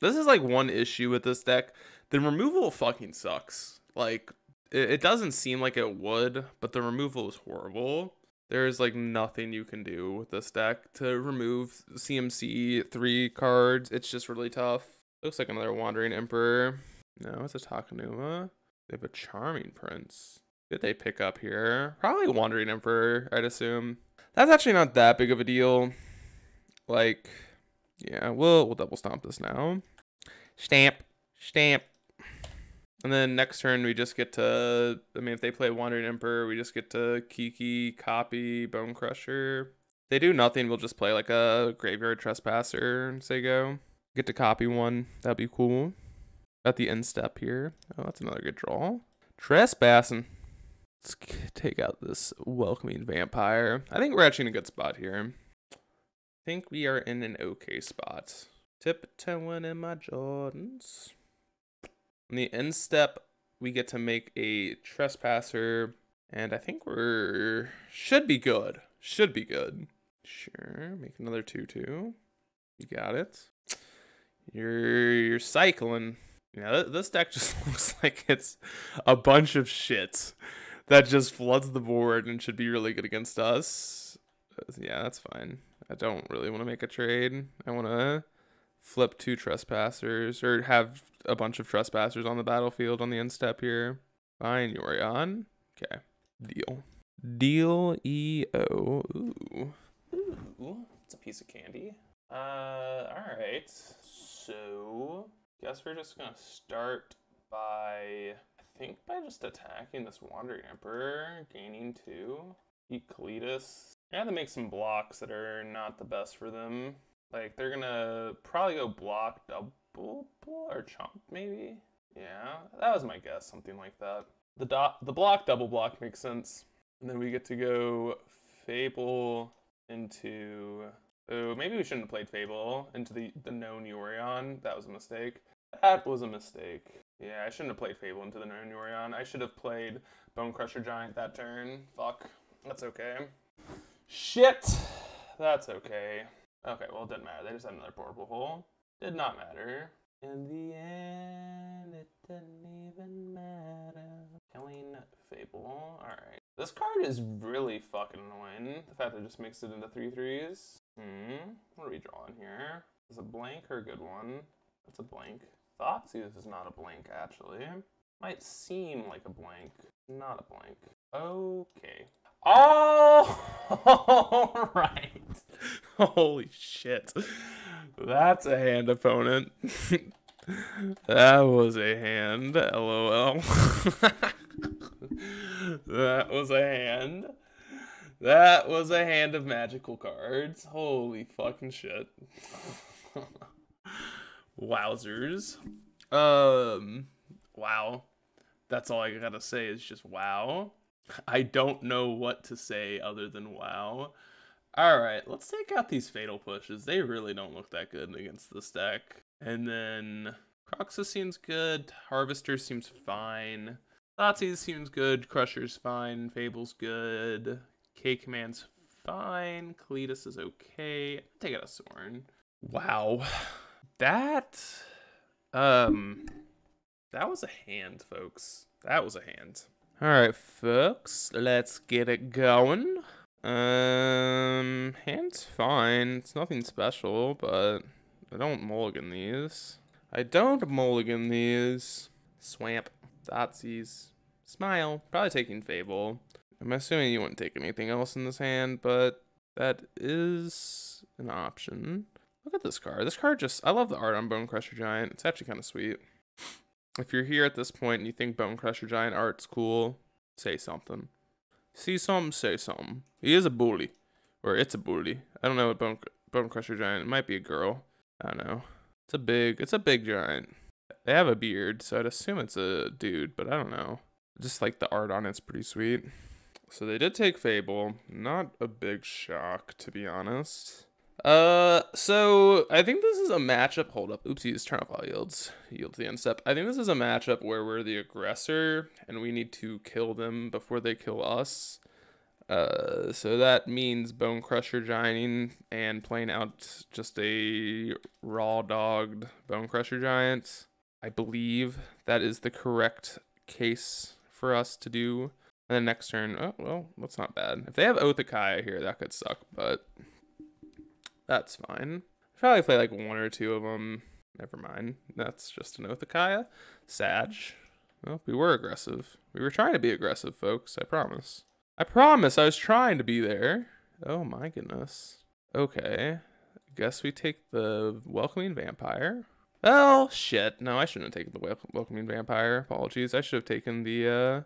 This is like one issue with this deck. The removal fucking sucks. Like, it, it doesn't seem like it would, but the removal is horrible. There is like nothing you can do with this deck to remove C M C three cards. It's just really tough. Looks like another Wandering Emperor. No, it's a Takenuma. They have a Charming Prince. Did they pick up here? Probably Wandering Emperor, I'd assume. That's actually not that big of a deal. Like, yeah, we'll we'll double stomp this now. Stamp, stamp. And then next turn we just get to, I mean, if they play Wandering Emperor, we just get to Kiki, copy, Bonecrusher. They do nothing, we'll just play like a Graveyard Trespasser and say go. Get to copy one, that'd be cool. At the end step here. Oh, that's another good draw. Trespassing. Let's take out this Welcoming Vampire. I think we're actually in a good spot here. I think we are in an okay spot. Tiptoeing in my Jordans. On the end step, we get to make a Trespasser. And I think we're... Should be good. Should be good. Sure. Make another two two. You got it. You're, you're cycling. Yeah, this deck just looks like it's a bunch of shit that just floods the board and should be really good against us. Yeah, that's fine. I don't really want to make a trade. I want to flip two Trespassers or have a bunch of Trespassers on the battlefield on the end step here. Fine, you're on. Okay, deal. Deal E O. Ooh. Ooh, it's a piece of candy. Uh, all right. So... Guess we're just gonna start by, I think by just attacking this Wandering Emperor, gaining two, eat Kalitas. I have to make some blocks that are not the best for them. Like, they're gonna probably go block double or chomp maybe? Yeah, that was my guess, something like that. The, dot, the block double block makes sense. And then we get to go Fable into, oh, maybe we shouldn't have played Fable into the, the known Yorion. That was a mistake. That was a mistake. Yeah, I shouldn't have played Fable into the known Yorion. I should have played Bonecrusher Giant that turn. Fuck. That's okay. Shit! That's okay. Okay, well, it didn't matter. They just had another portable hole. Did not matter. In the end, it didn't even matter. Killing Fable. Alright. This card is really fucking annoying. The fact that it just makes it into three threes. Hmm. What are we drawing here? Is a blank or a good one? That's a blank. Thoughtseize is not a blank, actually. Might seem like a blank. Not a blank. Okay. Oh! All right. Holy shit. That's a hand opponent. That was a hand. LOL. That was a hand. That was a hand of magical cards. Holy fucking shit. Wowzers. Um, wow. That's all I gotta say is just wow. I don't know what to say other than wow. Alright, let's take out these Fatal Pushes. They really don't look that good against this deck. And then Kroxa seems good. Harvester seems fine. Thoughtseize seems good. Crusher's fine. Fable's good. K Command's fine. Kalitas is okay. Take out a Sorin. Wow. That um that was a hand, folks. That was a hand. Alright, folks, let's get it going. Um hand's fine. It's nothing special, but I don't mulligan these. I don't mulligan these. Swamp. Thoughtseize. Smile. Probably taking Fable. I'm assuming you wouldn't take anything else in this hand, but that is an option. Look at this card. This card just, I love the art on Bonecrusher Giant. It's actually kind of sweet. If you're here at this point and you think Bonecrusher Giant art's cool, say something. See something, say something. He is a bully. Or it's a bully. I don't know what Bone, Bonecrusher Giant, it might be a girl. I don't know. It's a big, it's a big giant. They have a beard, so I'd assume it's a dude, but I don't know. Just like the art on it's pretty sweet. So they did take Fable. Not a big shock, to be honest. Uh, so I think this is a matchup. Hold up. Oopsies, turn off all yields. Yield to the end step. I think this is a matchup where we're the aggressor and we need to kill them before they kill us. Uh, so that means Bonecrusher Giant and playing out just a raw dogged Bonecrusher Giant. I believe that is the correct case for us to do. And then next turn, oh, well, that's not bad. If they have Othakaya here, that could suck, but that's fine. Probably play like one or two of them. Never mind. That's just an Othakaya. Sag. Well, we were aggressive. We were trying to be aggressive, folks. I promise. I promise I was trying to be there. Oh my goodness. Okay. Guess we take the Welcoming Vampire. Well, shit. No, I shouldn't have taken the Welcoming Vampire. Apologies. I should have taken the, uh,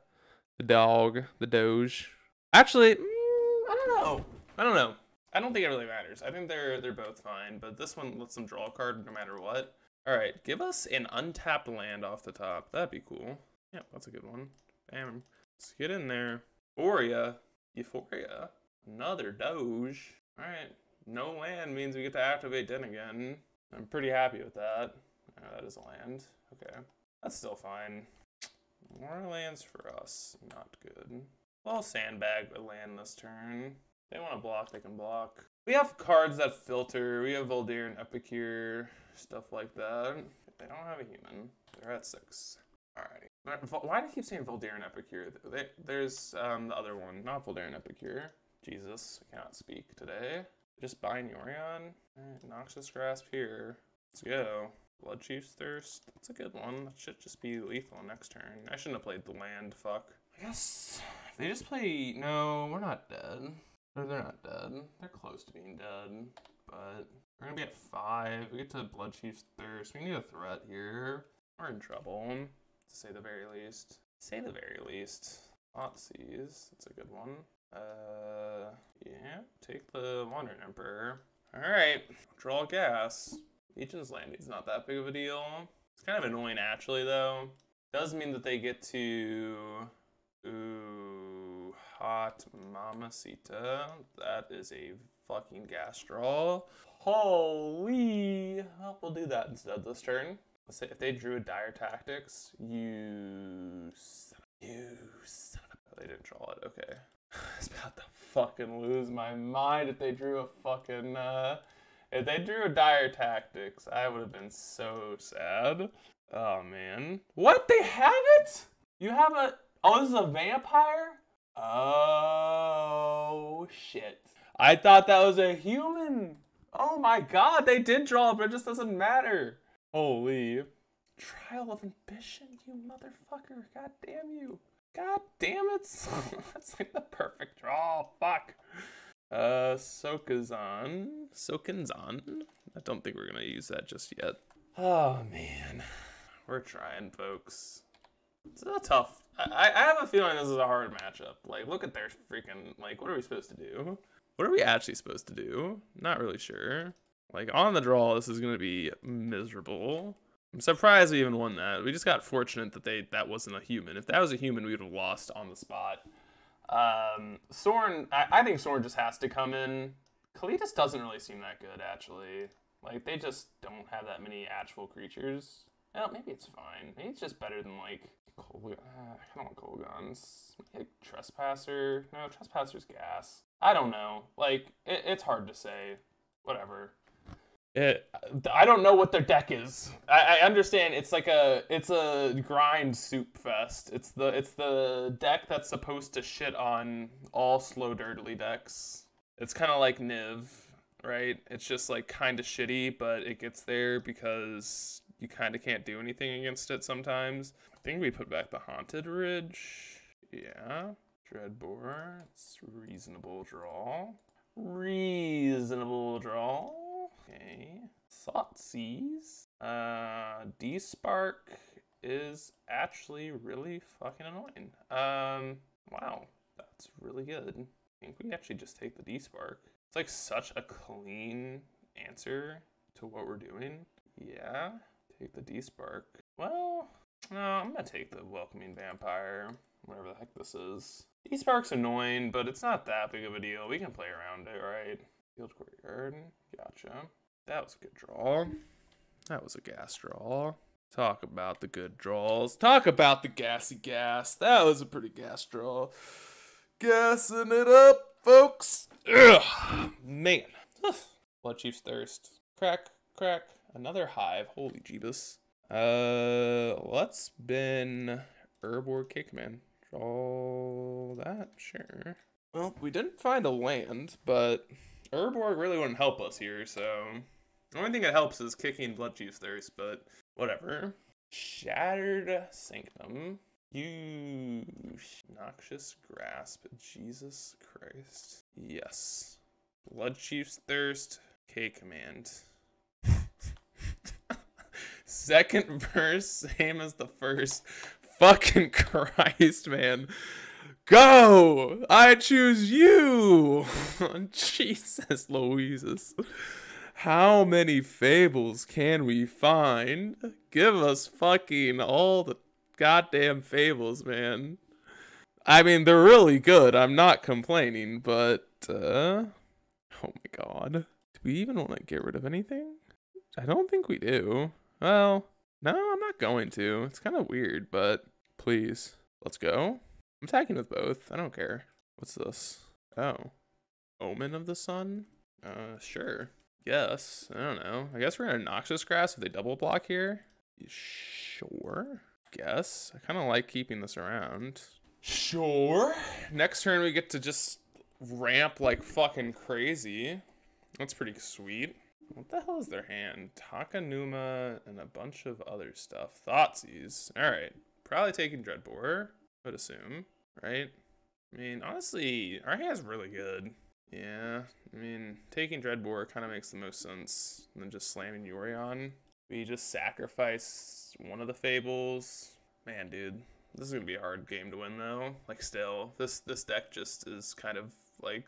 the dog, the doge. Actually, mm, I don't know. I don't know. I don't think it really matters. I think they're they're both fine, but this one lets them draw a card no matter what. All right, give us an untapped land off the top. That'd be cool. Yeah, that's a good one. Bam. Let's get in there. Euphoria. Euphoria. Another doge. All right. No land means we get to activate Den again. I'm pretty happy with that. Oh, that is a land. Okay. That's still fine. More lands for us. Not good. Well, sandbag a land this turn. They want to block, they can block. We have cards that filter. We have Voldir and Epicure, stuff like that. They don't have a human. They're at six. Alrighty. Why do I keep saying Voldir and Epicure? They, there's um, the other one, not Voldir and Epicure. Jesus, I cannot speak today. Just buying Yorion. Alright, Noxious Grasp here. Let's go. Bloodchief's Thirst. That's a good one. That should just be lethal next turn. I shouldn't have played the land, fuck. I guess if they just play. No, we're not dead. They're not dead. They're close to being dead, but we're gonna be at five. We get to Bloodchief's Thirst. We need a threat here. We're in trouble, to say the very least. Say the very least. Thoughtseize. That's a good one. Uh, yeah. Take the Wandering Emperor. All right. Draw gas. Legion's Landing's not that big of a deal. It's kind of annoying actually, though. Does mean that they get to. Ooh. Hot Mamacita. That is a fucking gas draw. Holy. Oh, we'll do that instead this turn. Let's say if they drew a Dire Tactics, you son of, you son of a... They didn't draw it. Okay. I was about to fucking lose my mind if they drew a fucking... Uh, if they drew a Dire Tactics, I would have been so sad. Oh, man. What? They have it? You have a... Oh, this is a vampire? Oh, shit. I thought that was a human. Oh my god, they did draw, but it just doesn't matter. Holy. Trial of Ambition, you motherfucker. God damn you. God damn it. That's like the perfect draw. Fuck. Uh, Sokenzan. Sokenzan. I don't think we're going to use that just yet. Oh, man. We're trying, folks. It's a tough. I, I have a feeling this is a hard matchup. Like, look at their freaking, like, what are we supposed to do? What are we actually supposed to do? Not really sure. Like, on the draw, this is going to be miserable. I'm surprised we even won that. We just got fortunate that they that wasn't a human. If that was a human, we would have lost on the spot. Um, Sorn, I, I think Sorn just has to come in. Kalitas doesn't really seem that good, actually. Like, they just don't have that many actual creatures. Well, maybe it's fine. Maybe it's just better than, like, Kol uh, I don't want Kolaghan's. Like, Trespasser? No, Trespasser's gas. I don't know. Like, it, it's hard to say. Whatever. It, I don't know what their deck is. I, I understand it's like a, it's a grind soup fest. It's the, it's the deck that's supposed to shit on all slow, dirtly decks. It's kind of like Niv, right? It's just, like, kind of shitty, but it gets there because... You kind of can't do anything against it sometimes. I think we put back the Haunted Ridge. Yeah. Dreadbore. It's reasonable draw. Reasonable draw. Okay. Thoughtseize. Uh, D-Spark is actually really fucking annoying. Um, wow, that's really good. I think we actually just take the D-Spark. It's like such a clean answer to what we're doing. Yeah, take the D-Spark. Well, no, I'm gonna take the Welcoming Vampire, whatever the heck this is. D-Spark's annoying, but it's not that big of a deal. We can play around it, right? Field Courtyard, gotcha. That was a good draw. That was a gas draw. Talk about the good draws. Talk about the gassy gas. That was a pretty gas draw. Gassing it up, folks. Ugh, man. Bloodchief's Thirst. Crack, crack. Another hive. Holy Jeebus. Uh, let's bin Herbivore Kick, man. Draw that, sure. Well, we didn't find a land, but Herbivore really wouldn't help us here, so... The only thing that helps is kicking Bloodchief's Thirst, but whatever. Shattered Sanctum. You Noxious Grasp. Jesus Christ. Yes. Bloodchief's Thirst. K Command. Second verse, same as the first. Fucking Christ, man. Go! I choose you! Jesus Louises. How many fables can we find? Give us fucking all the goddamn fables, man. I mean, they're really good. I'm not complaining, but, uh... oh my god. Do we even want to get rid of anything? I don't think we do. Well, no, I'm not going to. It's kind of weird, but please. Let's go. I'm tagging with both. I don't care. What's this? Oh. Omen of the Sun? Uh, sure. Yes, I don't know. I guess we're gonna Noxious Grass if they double block here. Sure. Guess. I kind of like keeping this around. Sure. Next turn we get to just ramp like fucking crazy. That's pretty sweet. What the hell is their hand? Takenuma and a bunch of other stuff. Thoughtseize. All right. Probably taking Dreadbore, I would assume. Right? I mean, honestly, our hand's really good. Yeah, I mean, taking Dreadbore kind of makes the most sense than just slamming Yorion. We just sacrifice one of the fables. Man, dude, this is gonna be a hard game to win though. Like, still, this this deck just is kind of like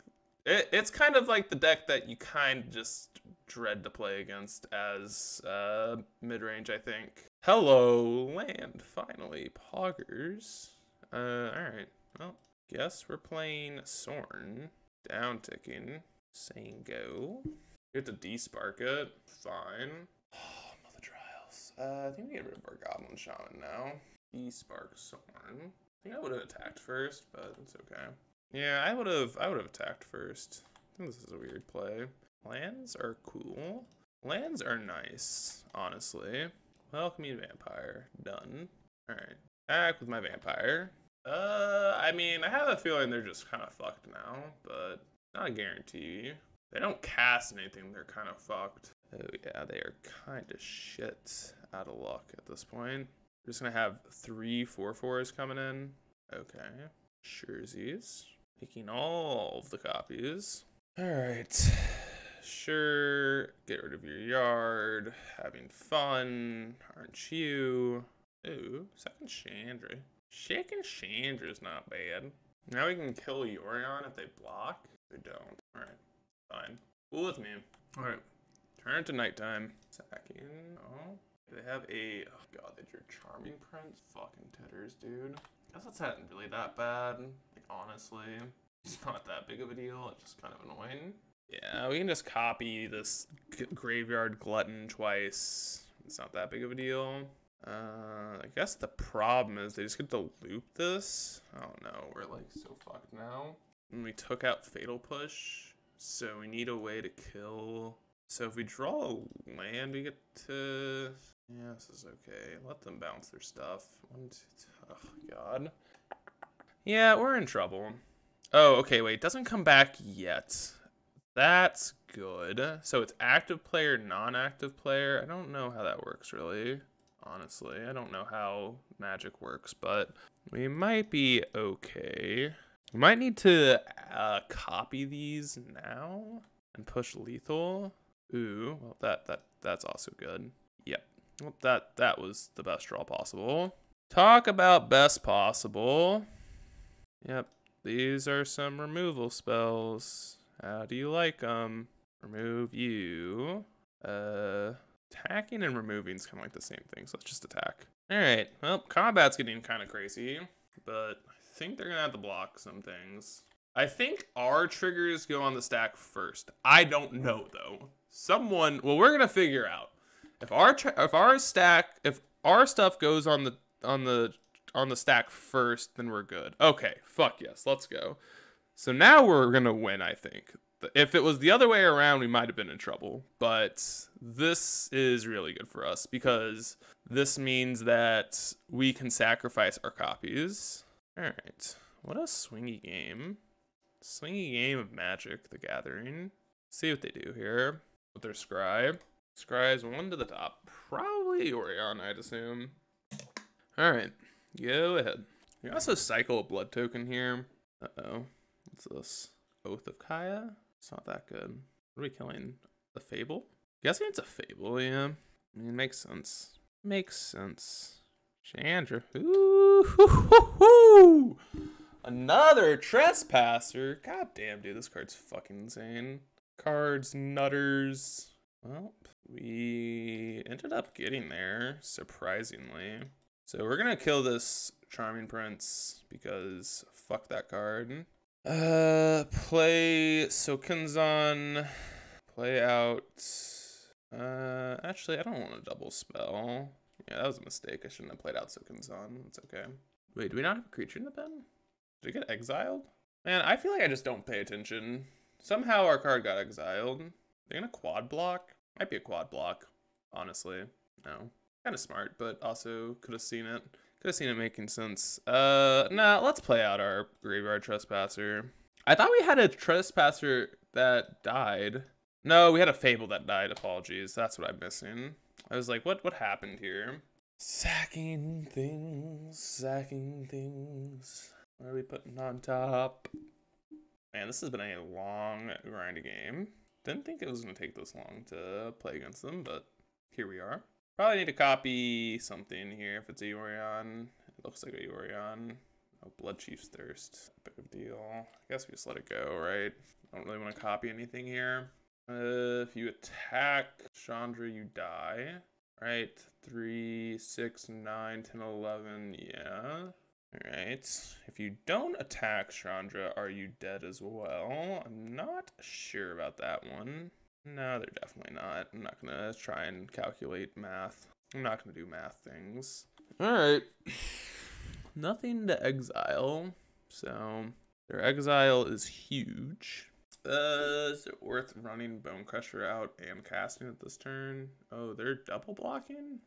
it, it's kind of like the deck that you kind of just dread to play against as uh, mid range, I think. Hello, land. Finally, Poggers. Uh, all right. Well, guess we're playing Sorn. Down ticking. Saying go. We have to D-Spark it. Fine. Oh, Mother Trials. Uh, I think we get rid of our Goblin Shaman now. D-Spark Sorn. I think I would have attacked first, but it's okay. Yeah, I would have I would have attacked first. I think this is a weird play. Lands are cool. Lands are nice, honestly. Welcoming Vampire. Done. Alright. Attack with my Vampire. Uh, I mean, I have a feeling they're just kind of fucked now, but not a guarantee. They don't cast anything, they're kind of fucked. Oh yeah, they are kind of shit out of luck at this point. We're just gonna have three four fours coming in. Okay, Scherzies. Making all of the copies. All right, sure, get rid of your yard, having fun, aren't you? Ooh, second Chandra. Shaking Chandra's not bad. Now we can kill Yorion if they block. They don't. Alright. Fine. Cool with me. Alright. Turn it to nighttime. Sacking. Oh. They have a... oh god, they drew Charming Prince. Fucking titters, dude. I guess it's not really that bad. Like, honestly. It's not that big of a deal. It's just kind of annoying. Yeah, we can just copy this Graveyard Glutton twice. It's not that big of a deal. Uh, I guess the problem is they just get to loop this. I don't know, we're like so fucked now. And we took out Fatal Push, so we need a way to kill. So if we draw a land, we get to... yeah, this is okay. Let them bounce their stuff. One, two, two. Oh, god. Yeah, we're in trouble. Oh, okay, wait, it doesn't come back yet. That's good. So it's active player, non-active player. I don't know how that works, really. Honestly, I don't know how Magic works, but we might be okay. We might need to uh, copy these now and push lethal. Ooh, well, that that that's also good. Yep. Well, that that was the best draw possible. Talk about best possible. Yep. These are some removal spells. How do you like them? Remove you. Uh, attacking and removing is kind of like the same thing, so let's just attack. All right. Well, combat's getting kind of crazy, but I think they're gonna have to block some things. I think our triggers go on the stack first. I don't know though. Someone. Well, we're gonna figure out if our tr if our stack if our stuff goes on the on the on the stack first, then we're good. Okay. Fuck yes. Let's go. So now we're gonna win, I think. If it was the other way around, we might have been in trouble. But this is really good for us because this means that we can sacrifice our copies. All right. What a swingy game. Swingy game of Magic the Gathering. Let's see what they do here with their scribe. Scribes one to the top. Probably Orion, I'd assume. All right. Go ahead. You also cycle a blood token here. Uh-oh. What's this? Oath of Kaya? It's not that good. What are we killing? A Fable? I'm guessing it's a Fable, yeah. I mean, it makes sense. Makes sense. Chandra. Ooh, hoo, hoo, hoo. Another Trespasser. God damn, dude, this card's fucking insane. Cards, nutters. Well, we ended up getting there, surprisingly. So we're gonna kill this Charming Prince because fuck that card. Uh, play Sokenzan. Play out. Uh, actually, I don't want to double spell. Yeah, that was a mistake. I shouldn't have played out Sokenzan. It's okay. Wait, do we not have a creature in the pen? Did it get exiled? Man, I feel like I just don't pay attention. Somehow our card got exiled. They're gonna quad block? Might be a quad block, honestly. No. Kind of smart, but also could have seen it. Could have seen it making sense. Uh, nah, let's play out our Graveyard Trespasser. I thought we had a Trespasser that died. No, we had a Fable that died. Apologies. That's what I'm missing. I was like, what, what happened here? Sacking things, sacking things. What are we putting on top? Man, this has been a long, grindy game. Didn't think it was going to take this long to play against them, but here we are. Probably need to copy something here if it's Eorion. It looks like a Eorion. Oh, Bloodchief's Thirst. Big of deal. I guess we just let it go, right? I don't really want to copy anything here. Uh, if you attack Chandra, you die. All right, three, six, nine, ten, eleven, yeah. All right, if you don't attack Chandra, are you dead as well? I'm not sure about that one. No, they're definitely not. I'm not gonna try and calculate math. I'm not gonna do math things. All right, nothing to exile. So their exile is huge. Uh, is it worth running Bonecrusher out and casting it this turn? Oh, they're double blocking?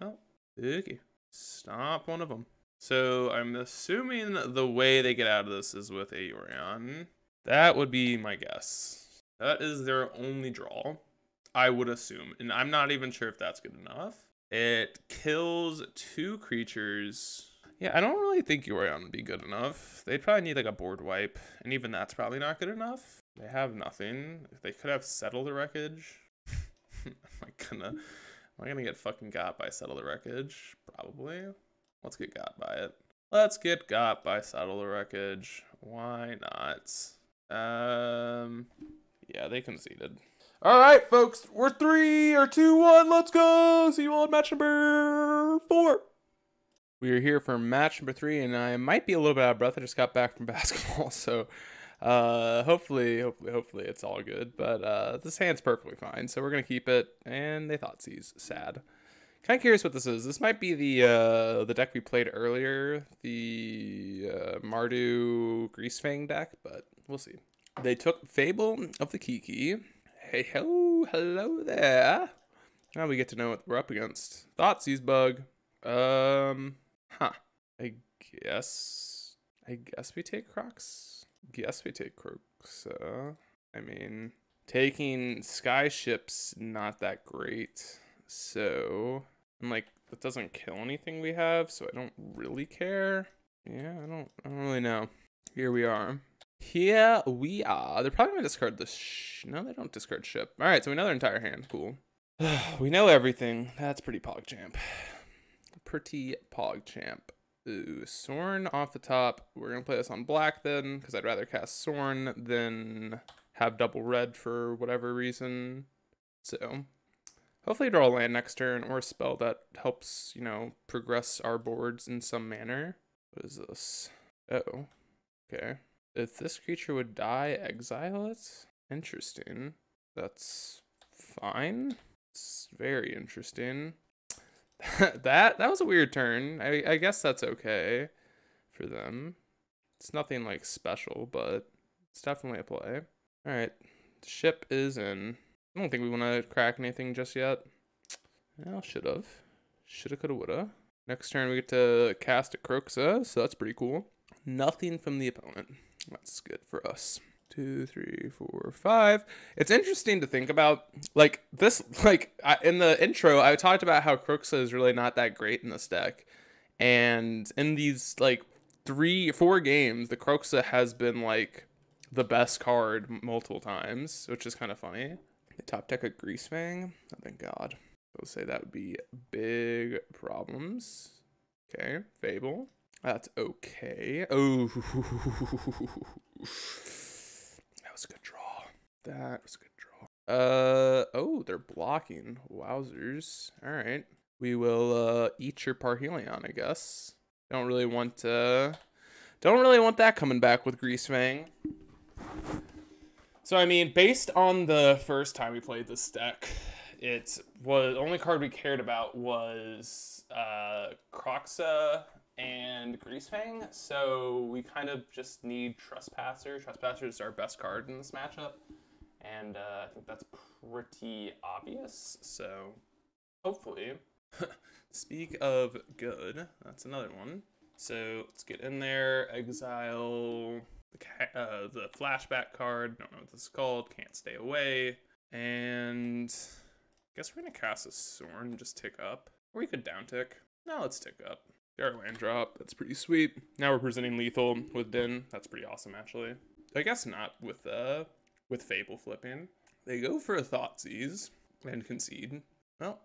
Oh, okay. Stomp one of them. So I'm assuming the way they get out of this is with a Yorion. That would be my guess. That is their only draw, I would assume. And I'm not even sure if that's good enough. It kills two creatures. Yeah, I don't really think Yorion would be good enough. They'd probably need like a board wipe. And even that's probably not good enough. They have nothing. If they could have Settle the Wreckage. am I gonna am I gonna get fucking got by Settle the Wreckage? Probably. Let's get got by it. Let's get got by Settle the Wreckage. Why not? Um Yeah, they conceded. Alright, folks, we're three or two, one, let's go. See you all in match number four. We are here for match number three, and I might be a little bit out of breath. I just got back from basketball, so Uh, hopefully, hopefully, hopefully it's all good, but, uh, this hand's perfectly fine, so we're gonna keep it, and they Thoughtseize. Sad. Kinda curious what this is. This might be the, uh, the deck we played earlier, the, uh, Mardu Greasefang deck, but we'll see. They took Fable of the Kiki. Hey, ho, hello there. Now we get to know what we're up against. Thoughtseize bug. Um, huh. I guess, I guess we take Kroxa. Guess we take Kroxa. I mean, taking Sky Ship's not that great. So, I'm like, it doesn't kill anything we have, so I don't really care. Yeah, I don't, I don't really know. Here we are. Here we are. They're probably going to discard this. Sh no, they don't discard ship. All right, so we know their entire hand. Cool. We know everything. That's pretty PogChamp. Pretty PogChamp. Ooh, Sorn off the top. We're going to play this on black then, because I'd rather cast Sorn than have double red for whatever reason. So, hopefully draw a land next turn or a spell that helps, you know, progress our boards in some manner. What is this? Oh, okay. If this creature would die, exile it? Interesting. That's fine. It's very interesting. that that was a weird turn. I, I guess that's okay for them. It's nothing like special, but it's definitely a play. All right, the ship is in. I don't think we want to crack anything just yet. Well, should have. Shoulda, coulda, woulda. Next turn we get to cast a Kroxa, so that's pretty cool. Nothing from the opponent. That's good for us. Two, three, four, five. It's interesting to think about, like this, like I, in the intro, I talked about how Kroxa is really not that great in this deck. And in these like three, four games, the Kroxa has been like the best card multiple times, which is kind of funny. They top deck a Greasefang. Oh, thank God. I would say that would be big problems. Okay, Fable. That's okay. Oh, that was a good draw. That was a good draw. Uh, oh, they're blocking. Wowzers. All right. We will uh, eat your Parhelion, I guess. Don't really want uh, don't really want that coming back with Greasefang. So, I mean, based on the first time we played this deck, it was the only card we cared about was uh, Kroxa and Greasefang. So we kind of just need Trespasser. Trespasser is our best card in this matchup. And uh, I think that's pretty obvious. So hopefully, speak of good, that's another one. So let's get in there, exile the, uh, the flashback card. Don't know what this is called. Can't stay away. And I guess we're going to cast a Sorn and just tick up. Or we could down tick. No, let's tick up. Our land drop. That's pretty sweet. Now we're presenting lethal with Den. That's pretty awesome, actually. I guess not with uh with Fable flipping. They go for a Thoughtseize and concede. Well,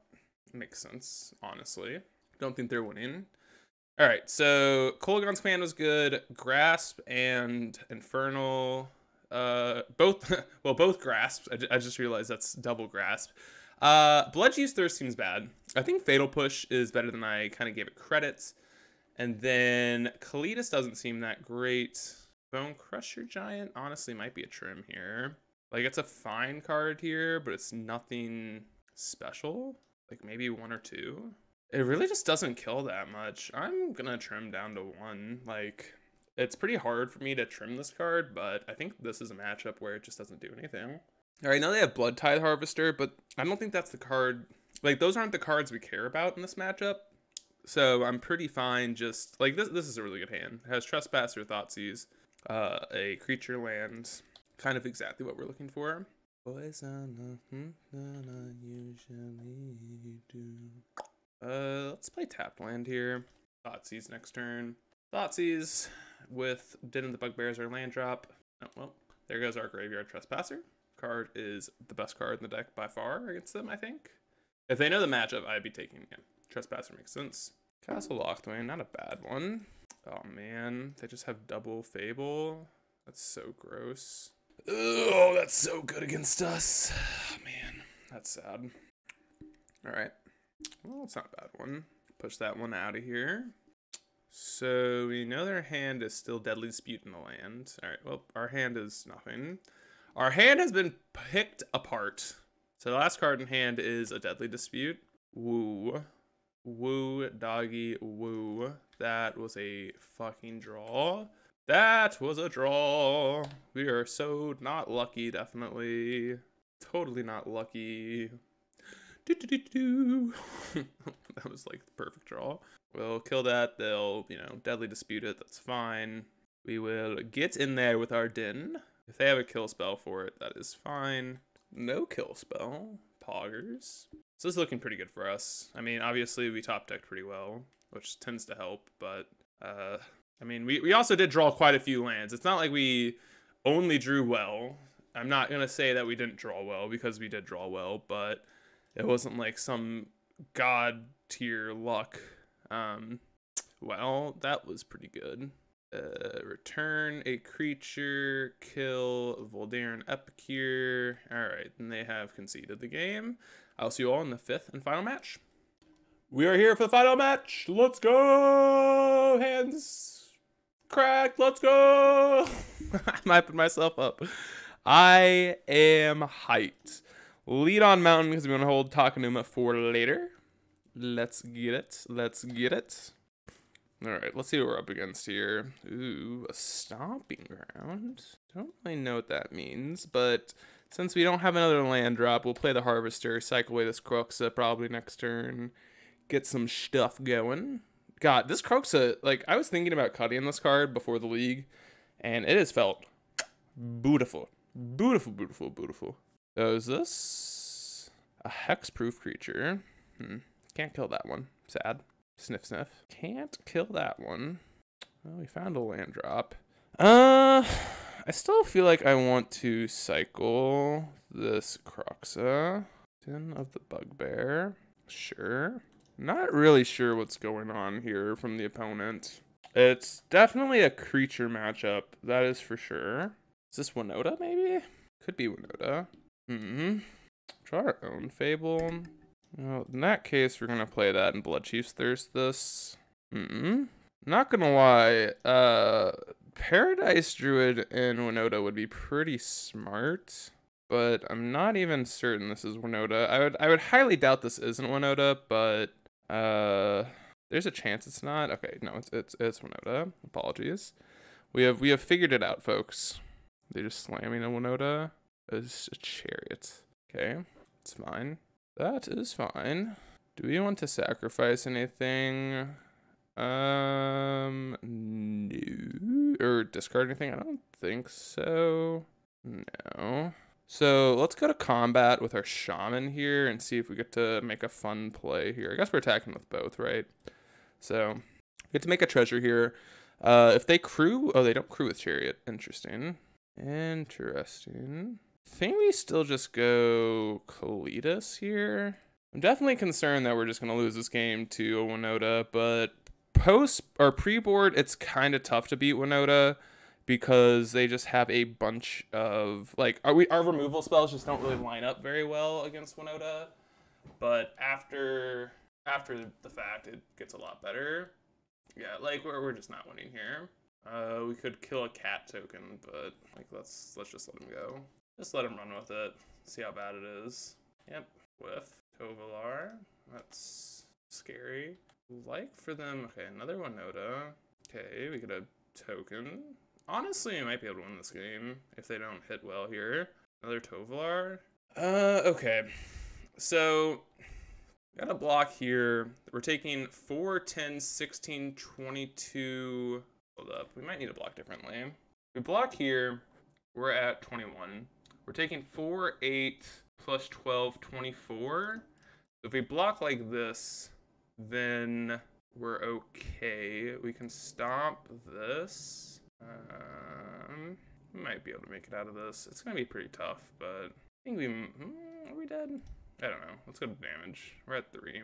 makes sense, honestly. Don't think they're winning. All right, so Kolaghan's Command was good. Grasp and Infernal. Uh, both well, both grasps. I, I just realized that's double grasp. Uh, Bloodchief's Thirst seems bad. I think Fatal Push is better than I kind of gave it credit. And then Kalitas doesn't seem that great. Bonecrusher Giant honestly might be a trim here. Like, it's a fine card here, but it's nothing special. Like, maybe one or two. It really just doesn't kill that much. I'm gonna trim down to one. Like, it's pretty hard for me to trim this card, but I think this is a matchup where it just doesn't do anything. All right, now they have Blood Tithe Harvester, but I don't think that's the card. Like, those aren't the cards we care about in this matchup. So I'm pretty fine just, like, this This is a really good hand. It has Trespasser, Thoughtseize, uh, a creature land. Kind of exactly what we're looking for. Poison, I usually do. Uh, let's play tapped land here. Thoughtseize next turn. Thoughtseize with Den of the Bugbears or land drop. Oh, well, there goes our Graveyard Trespasser. Card is the best card in the deck by far against them, I think. If they know the matchup, I'd be taking him. Trespasser makes sense. Castle Lochthwain, not a bad one. Oh man, they just have double Fable. That's so gross. Oh, that's so good against us. Oh, man, that's sad. All right, well, it's not a bad one. Push that one out of here. So we know their hand is still Deadly Dispute in the land. All right, well, our hand is nothing. Our hand has been picked apart. So the last card in hand is a Deadly Dispute. Woo. Woo, doggy, woo. That was a fucking draw. That was a draw. We are so not lucky, definitely. Totally not lucky. Do, do, do, do. That was like the perfect draw. We'll kill that. They'll, you know, Deadly Dispute it. That's fine. We will get in there with our Den. If they have a kill spell for it, that is fine. No kill spell. Poggers. So this is looking pretty good for us. I mean, obviously we top decked pretty well, which tends to help, but uh, I mean, we, we also did draw quite a few lands. It's not like we only drew well. I'm not going to say that we didn't draw well because we did draw well, but It wasn't like some god tier luck. Um, well, that was pretty good. Uh, return a creature, kill Voldaren Epicure. Alright, and they have conceded the game. I'll see you all in the fifth and final match. We are here for the final match. Let's go! Hands cracked. Let's go! I'm hyping myself up. I am hyped. Lead on Mountain because we want to hold Takenuma for later. Let's get it. Let's get it. Alright, let's see what we're up against here. Ooh, a stomping ground. Don't really know what that means, but since we don't have another land drop, we'll play the Harvester, cycle away this Kroxa probably next turn, get some stuff going. God, this Kroxa, like, I was thinking about cutting this card before the league, and it has felt beautiful. Beautiful, beautiful, beautiful. So is this a hexproof creature? Hmm. Can't kill that one. Sad. Sniff, sniff. Can't kill that one. Well, we found a land drop. Uh, I still feel like I want to cycle this Kroxa. Den of the Bugbear. Sure. Not really sure what's going on here from the opponent. It's definitely a creature matchup. That is for sure. Is this Winota, maybe? Could be Winota. Mm-hmm. Try our own Fable. Well, in that case, we're going to play that in Bloodchief's Thirst this. Mm-hmm. Not going to lie, uh, Paradise Druid and Winota would be pretty smart, but I'm not even certain this is Winota. I would I would highly doubt this isn't Winota, but uh, there's a chance it's not. Okay, no, it's, it's, it's Winota. Apologies. We have, we have figured it out, folks. They're just slamming a Winota. It's a Chariot. Okay, it's fine. That is fine. Do we want to sacrifice anything? Um, no. Or discard anything? I don't think so. No. So let's go to combat with our Shaman here and see if we get to make a fun play here. I guess we're attacking with both, right? So we get to make a treasure here. Uh, if they crew, oh, they don't crew with Chariot. Interesting. Interesting. I think we still just go Kalitas here. I'm definitely concerned that we're just going to lose this game to a Winota, but post or pre-board, it's kind of tough to beat Winota because they just have a bunch of, like, are we, our removal spells just don't really line up very well against Winota, but after after the fact, it gets a lot better. Yeah, like, we're, we're just not winning here. Uh, we could kill a cat token, but, like, let's, let's just let him go. Just let him run with it. See how bad it is. Yep. With Tovalar. That's scary. Like for them. Okay, another Winota. Okay, we get a token. Honestly, we might be able to win this game if they don't hit well here. Another Tovalar. Uh, okay. So, got a block here. We're taking four, ten, sixteen, twenty-two. Hold up. We might need to block differently. We block here. We're at twenty-one. We're taking four, eight, plus twelve, twenty-four. If we block like this, then we're okay. We can stomp this. Um, we might be able to make it out of this. It's going to be pretty tough, but I think we... Are we dead? I don't know. Let's go to damage. We're at three.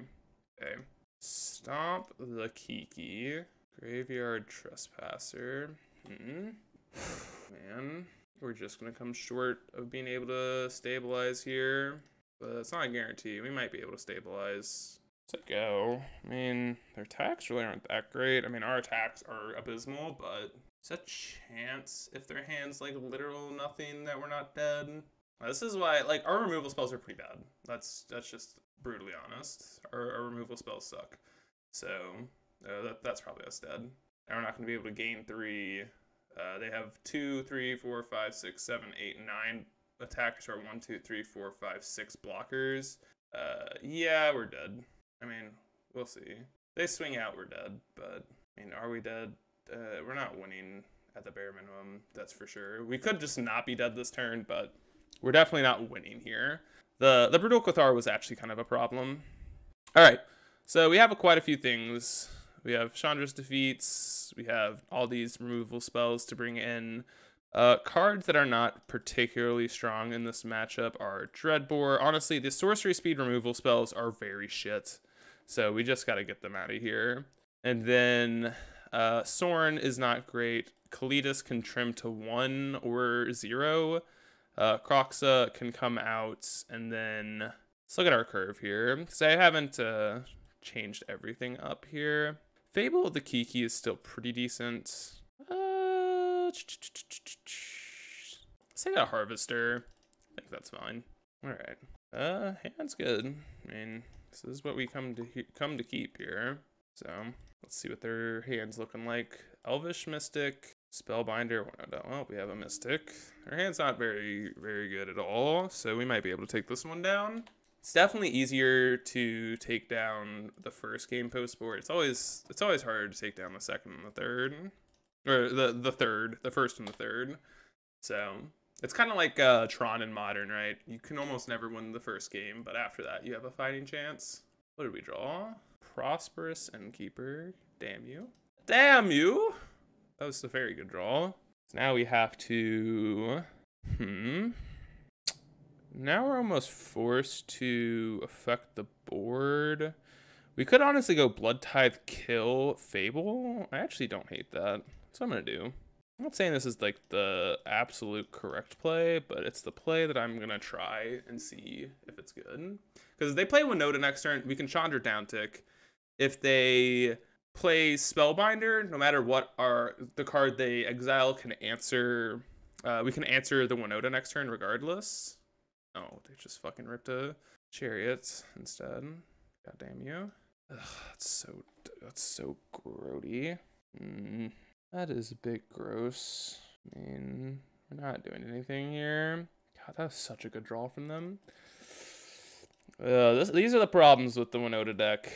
Okay. Stomp the Kiki. Graveyard Trespasser. Mm-hmm. Man. We're just going to come short of being able to stabilize here, but it's not a guarantee. We might be able to stabilize. Let's go. I mean, their attacks really aren't that great. I mean, our attacks are abysmal, but it's a chance if their hand's like literal nothing that we're not dead. This is why, like, our removal spells are pretty bad. That's that's just brutally honest. Our, our removal spells suck. So uh, that, that's probably us dead. And we're not going to be able to gain three. Uh, they have two, three, four, five, six, seven, eight, nine attackers, or one, two, three, four, five, six blockers. Uh, yeah, we're dead. I mean, we'll see. They swing out, we're dead. But I mean, are we dead? Uh, we're not winning at the bare minimum. That's for sure. We could just not be dead this turn, but we're definitely not winning here. The the Brutal Cathar was actually kind of a problem. All right, so we have a, quite a few things. We have Chandra's defeats. We have all these removal spells to bring in. Uh, cards that are not particularly strong in this matchup are Dreadbore. Honestly, the sorcery speed removal spells are very shit, so we just got to get them out of here. And then uh, Sorn is not great. Kalitas can trim to one or zero. Uh, Kroxa can come out. And then let's look at our curve here, because I haven't uh, changed everything up here. Fable of the Kiki is still pretty decent. Let's take a Harvester. I think that's fine. All right. Uh, hand's good. I mean, this is what we come to come to keep here. So let's see what their hand's looking like. Elvish Mystic, Spellbinder. Well, we have a Mystic. Their hand's not very, very good at all. So we might be able to take this one down. It's definitely easier to take down the first game post board. It's always it's always harder to take down the second and the third. Or the, the third, the first and the third. So it's kind of like uh, Tron and Modern, right? You can almost never win the first game, but after that you have a fighting chance. What did we draw? Prosperous Innkeeper. Damn you. Damn you! That was a very good draw. So now we have to... Hmm. Now we're almost forced to affect the board. We could honestly go Blood Tithe, kill Fable. I actually don't hate that. So I'm gonna do. I'm not saying this is like the absolute correct play, but it's the play that I'm gonna try and see if it's good. Because if they play Winota next turn, we can Chandra down tick. If they play Spellbinder, no matter what our the card they exile can answer, uh, we can answer the Winota next turn regardless. Oh, they just fucking ripped a Chariot instead. God damn you. Ugh, that's so that's so grody. Mm. That is a bit gross. I mean, we're not doing anything here. God, that was such a good draw from them. Uh, this, these are the problems with the Winota deck.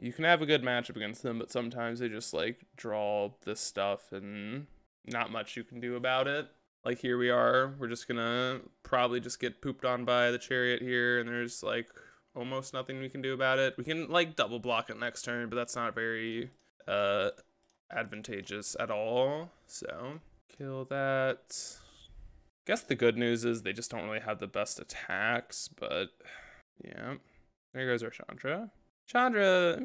You can have a good matchup against them, but sometimes they just, like, draw this stuff and not much you can do about it. Like, here we are. We're just gonna probably just get pooped on by the Chariot here, and there's, like, almost nothing we can do about it. We can, like, double block it next turn, but that's not very... Uh, advantageous at all. So kill that. Guess the good news is they just don't really have the best attacks, but yeah, there goes our Chandra. Chandra,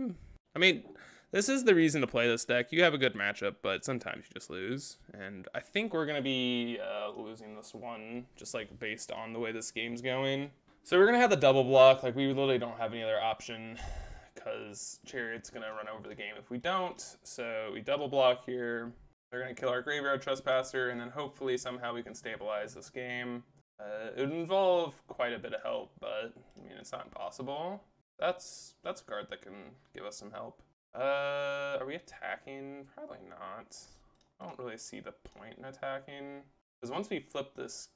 I mean, this is the reason to play this deck. You have a good matchup, but sometimes you just lose, and I think we're gonna be uh, losing this one, just like based on the way this game's going. So we're gonna have the double block. Like, we literally don't have any other option, because Chariot's gonna run over the game if we don't. So we double block here. They're gonna kill our Graveyard Trespasser, and then hopefully somehow we can stabilize this game. Uh, it would involve quite a bit of help, but I mean, it's not impossible. That's that's a card that can give us some help. Uh, are we attacking? Probably not. I don't really see the point in attacking, because once we flip this,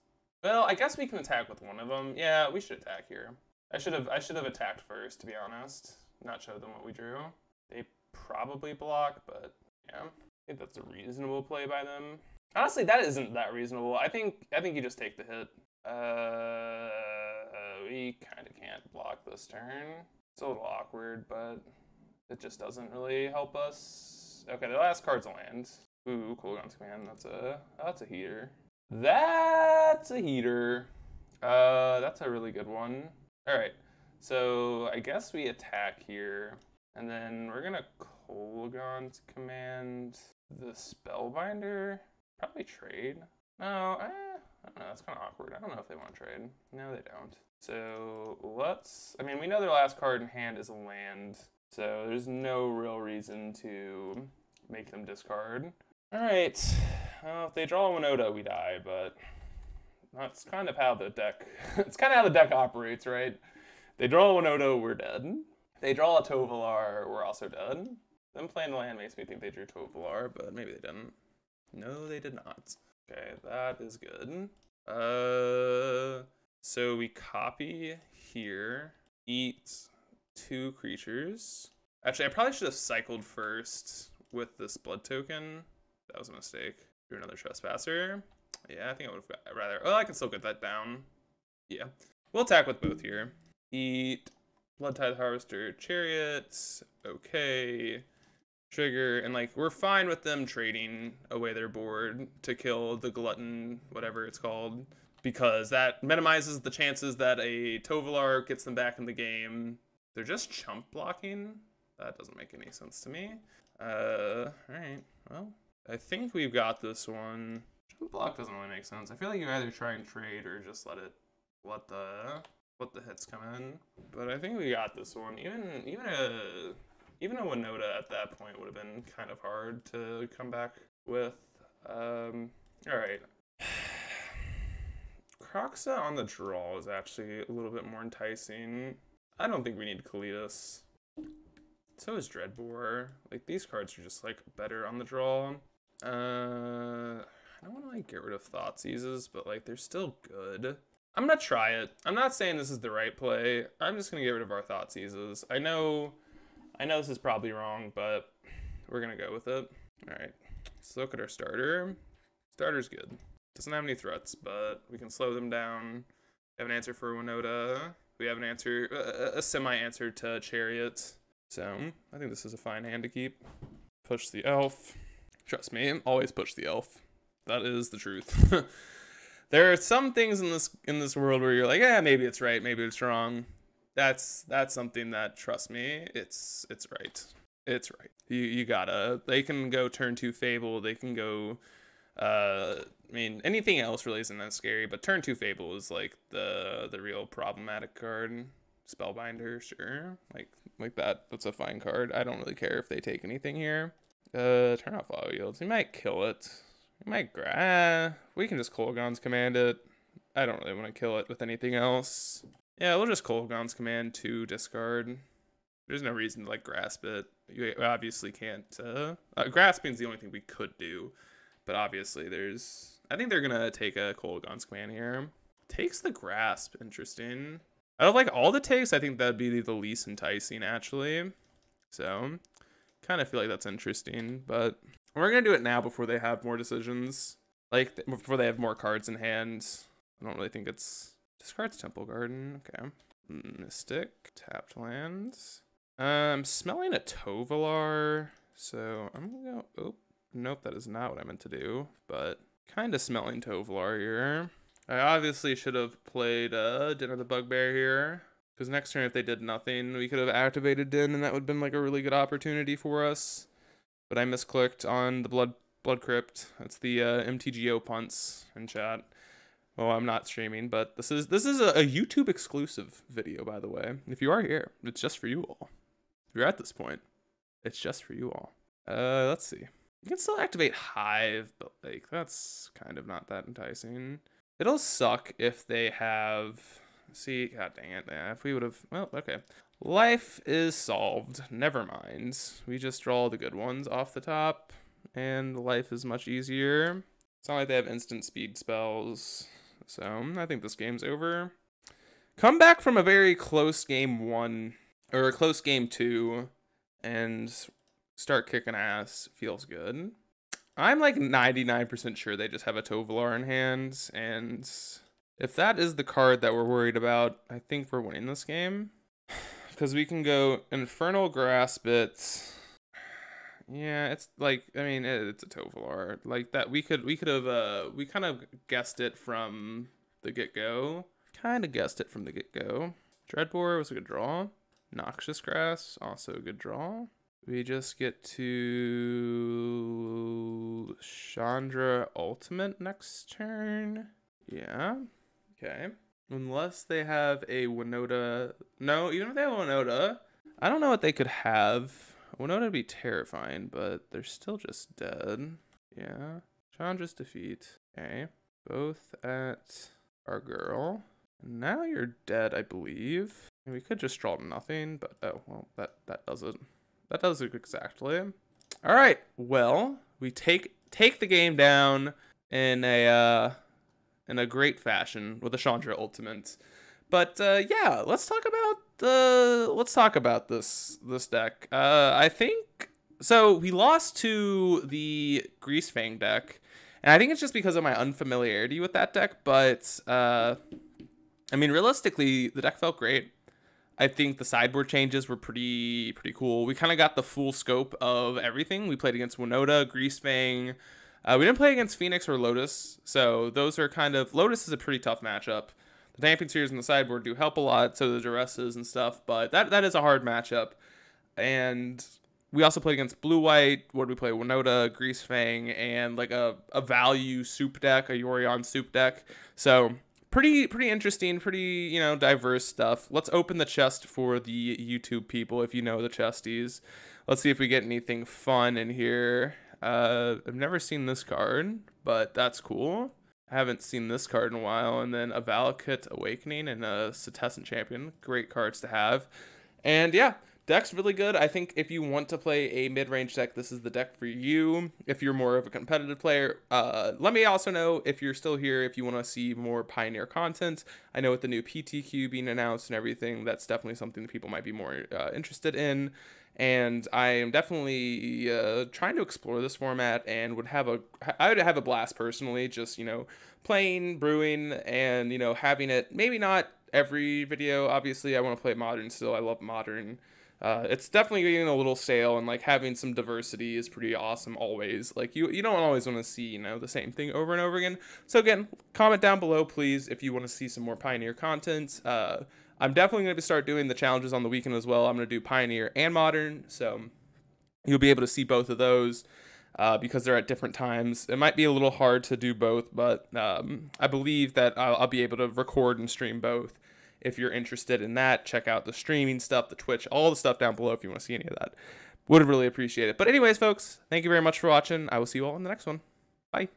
well, I guess we can attack with one of them. Yeah, we should attack here. I should have I should have attacked first, to be honest. Not show them what we drew. They probably block, but yeah, I think that's a reasonable play by them. Honestly, that isn't that reasonable. I think I think you just take the hit. Uh, we kind of can't block this turn. It's a little awkward, but it just doesn't really help us. Okay, the last card's a land. Ooh, Kolaghan's Command. That's a that's a heater. That's a heater. Uh, that's a really good one. All right. So I guess we attack here, and then we're gonna Kolaghan's Command the Spellbinder. Probably trade. No, eh, I don't know. That's kind of awkward. I don't know if they want to trade. No, they don't. So let's. I mean, we know their last card in hand is a land, so there's no real reason to make them discard. All right. Well, if they draw a Winota, we die. But that's kind of how the deck. It's kind of how the deck operates, right? They draw a Winota, we're dead. They draw a Tovalar, we're also dead. Them playing the land makes me think they drew Tovalar, but maybe they didn't. No, they did not. Okay, that is good. Uh, so we copy here, eat two creatures. Actually, I probably should have cycled first with this blood token. That was a mistake. Drew another Trespasser. Yeah, I think I would have rather... Oh, I can still get that down. Yeah. We'll attack with both here. Eat Blood Tithe Harvester, Chariots. Okay. trigger, and like we're fine with them trading away their board to kill the glutton, whatever it's called, because that minimizes the chances that a Tovalar gets them back in the game. They're just chump blocking. That doesn't make any sense to me. Uh, all right. Well, I think we've got this one. Chump block doesn't really make sense. I feel like you either try and trade or just let it, let the, let the hits come in. But I think we got this one. Even, even a, even a Winota at that point would have been kind of hard to come back with. Um, all right. Kroxa on the draw is actually a little bit more enticing. I don't think we need Kalitas. So is Dreadbore. Like, these cards are just, like, better on the draw. Uh, I don't want to, like, get rid of Thoughtseizes, but, like, they're still good. I'm going to try it. I'm not saying this is the right play. I'm just going to get rid of our Thoughtseizes. I know, I know this is probably wrong, but we're going to go with it. All right. Let's look at our starter. Starter's good. Doesn't have any threats, but we can slow them down. We have an answer for Winota. We have an answer, a, a semi-answer to Chariot. So, I think this is a fine hand to keep. Push the elf. Trust me, always push the elf. That is the truth. There are some things in this in this world where you're like, yeah, maybe it's right, maybe it's wrong. That's that's something that, trust me, it's it's right. It's right. You you gotta. They can go turn two Fable. They can go. Uh, I mean, anything else really isn't that scary. But turn two Fable is like the the real problematic card. Spellbinder, sure, like like that. That's a fine card. I don't really care if they take anything here. Uh, turn off auto yields. We might kill it. We might grab. We can just Kolaghan's Command it. I don't really want to kill it with anything else. Yeah, we'll just Kolaghan's Command to discard. There's no reason to like grasp it. You obviously can't. Uh, uh, grasping is the only thing we could do, but obviously there's. I think they're gonna take a Kolaghan's Command here. Takes the grasp. Interesting. Out of like all the takes, I think that'd be the least enticing actually. So, kind of feel like that's interesting, but we're gonna do it now before they have more decisions. Like th before they have more cards in hand. I don't really think it's discards Temple Garden. Okay, Mystic tapped lands. Um, I'm smelling a Tovalar, so I'm gonna go. Oh, nope, that is not what I meant to do. But kind of smelling Tovalar here. I obviously should have played uh, Den of the Bugbear here, because next turn if they did nothing, we could have activated Den, and that would have been like a really good opportunity for us. But I misclicked on the Blood Blood Crypt. That's the uh, M T G O punts in chat. Well, I'm not streaming, but this is this is a, a YouTube exclusive video, by the way. If you are here, it's just for you all. If you're at this point, it's just for you all. Uh, let's see. You can still activate Hive, but like that's kind of not that enticing. It'll suck if they have, see, god dang it, if we would have, well, okay. Life is solved, never mind. We just draw the good ones off the top, and life is much easier. It's not like they have instant speed spells, so I think this game's over. Come back from a very close game one, or a close game two, and start kicking ass, feels good. I'm like ninety-nine percent sure they just have a Tovalar in hand, and if that is the card that we're worried about, I think we're winning this game. Because we can go Infernal Grasp it. Yeah, it's like, I mean, it, it's a Tovalar. Like that, we could, we could have, uh, we kind of guessed it from the get-go. Kind of guessed it from the get-go. Dreadbore was a good draw. Noxious Grass, also a good draw. We just get to Chandra Ultimate next turn. Yeah. Okay. Unless they have a Winota. No, even if they have a Winota, I don't know what they could have. Winota would be terrifying, but they're still just dead. Yeah. Chandra's defeat. Okay. Both at our girl. Now you're dead, I believe. And we could just draw nothing, but oh, well, that, that does it. That does it exactly. All right. Well, we take take the game down in a uh, in a great fashion with a Chandra Ultimate. But uh, yeah, let's talk about the uh, let's talk about this this deck. Uh, I think so. We lost to the Greasefang deck, and I think it's just because of my unfamiliarity with that deck. But uh, I mean, realistically, the deck felt great. I think the sideboard changes were pretty pretty cool. We kind of got the full scope of everything. We played against Winota, Greasefang. Uh, we didn't play against Phoenix or Lotus, so those are kind of... Lotus is a pretty tough matchup. The Damping Sears and the sideboard do help a lot, so the Duresses and stuff, but that that is a hard matchup. And we also played against Blue-White. What did we play? Winota, Greasefang, and like a, a value soup deck, a Yorion soup deck. So... Pretty, pretty interesting, pretty, you know, diverse stuff. Let's open the chest for the YouTube people, if you know the chesties. Let's see if we get anything fun in here. Uh, I've never seen this card, but that's cool. I haven't seen this card in a while. And then a Valakut Awakening and a Setessan Champion. Great cards to have. And yeah, deck's really good. I think if you want to play a mid-range deck, this is the deck for you. If you're more of a competitive player, uh, let me also know if you're still here, if you want to see more Pioneer content. I know with the new P T Q being announced and everything, that's definitely something that people might be more uh, interested in. And I am definitely uh, trying to explore this format and would have a, I would have a blast personally, just, you know, playing, brewing, and, you know, having it, maybe not every video. Obviously, I want to play Modern still. I love Modern. Uh, it's definitely getting a little stale, and like having some diversity is pretty awesome always. Like you, you don't always want to see, you know, the same thing over and over again. So again, comment down below, please, if you want to see some more Pioneer content. Uh, I'm definitely going to start doing the challenges on the weekend as well. I'm going to do Pioneer and Modern. So you'll be able to see both of those uh, because they're at different times. It might be a little hard to do both, but um, I believe that I'll, I'll be able to record and stream both. If you're interested in that, check out the streaming stuff, the Twitch, all the stuff down below if you want to see any of that. Would really appreciate it. But anyways, folks, thank you very much for watching. I will see you all in the next one. Bye.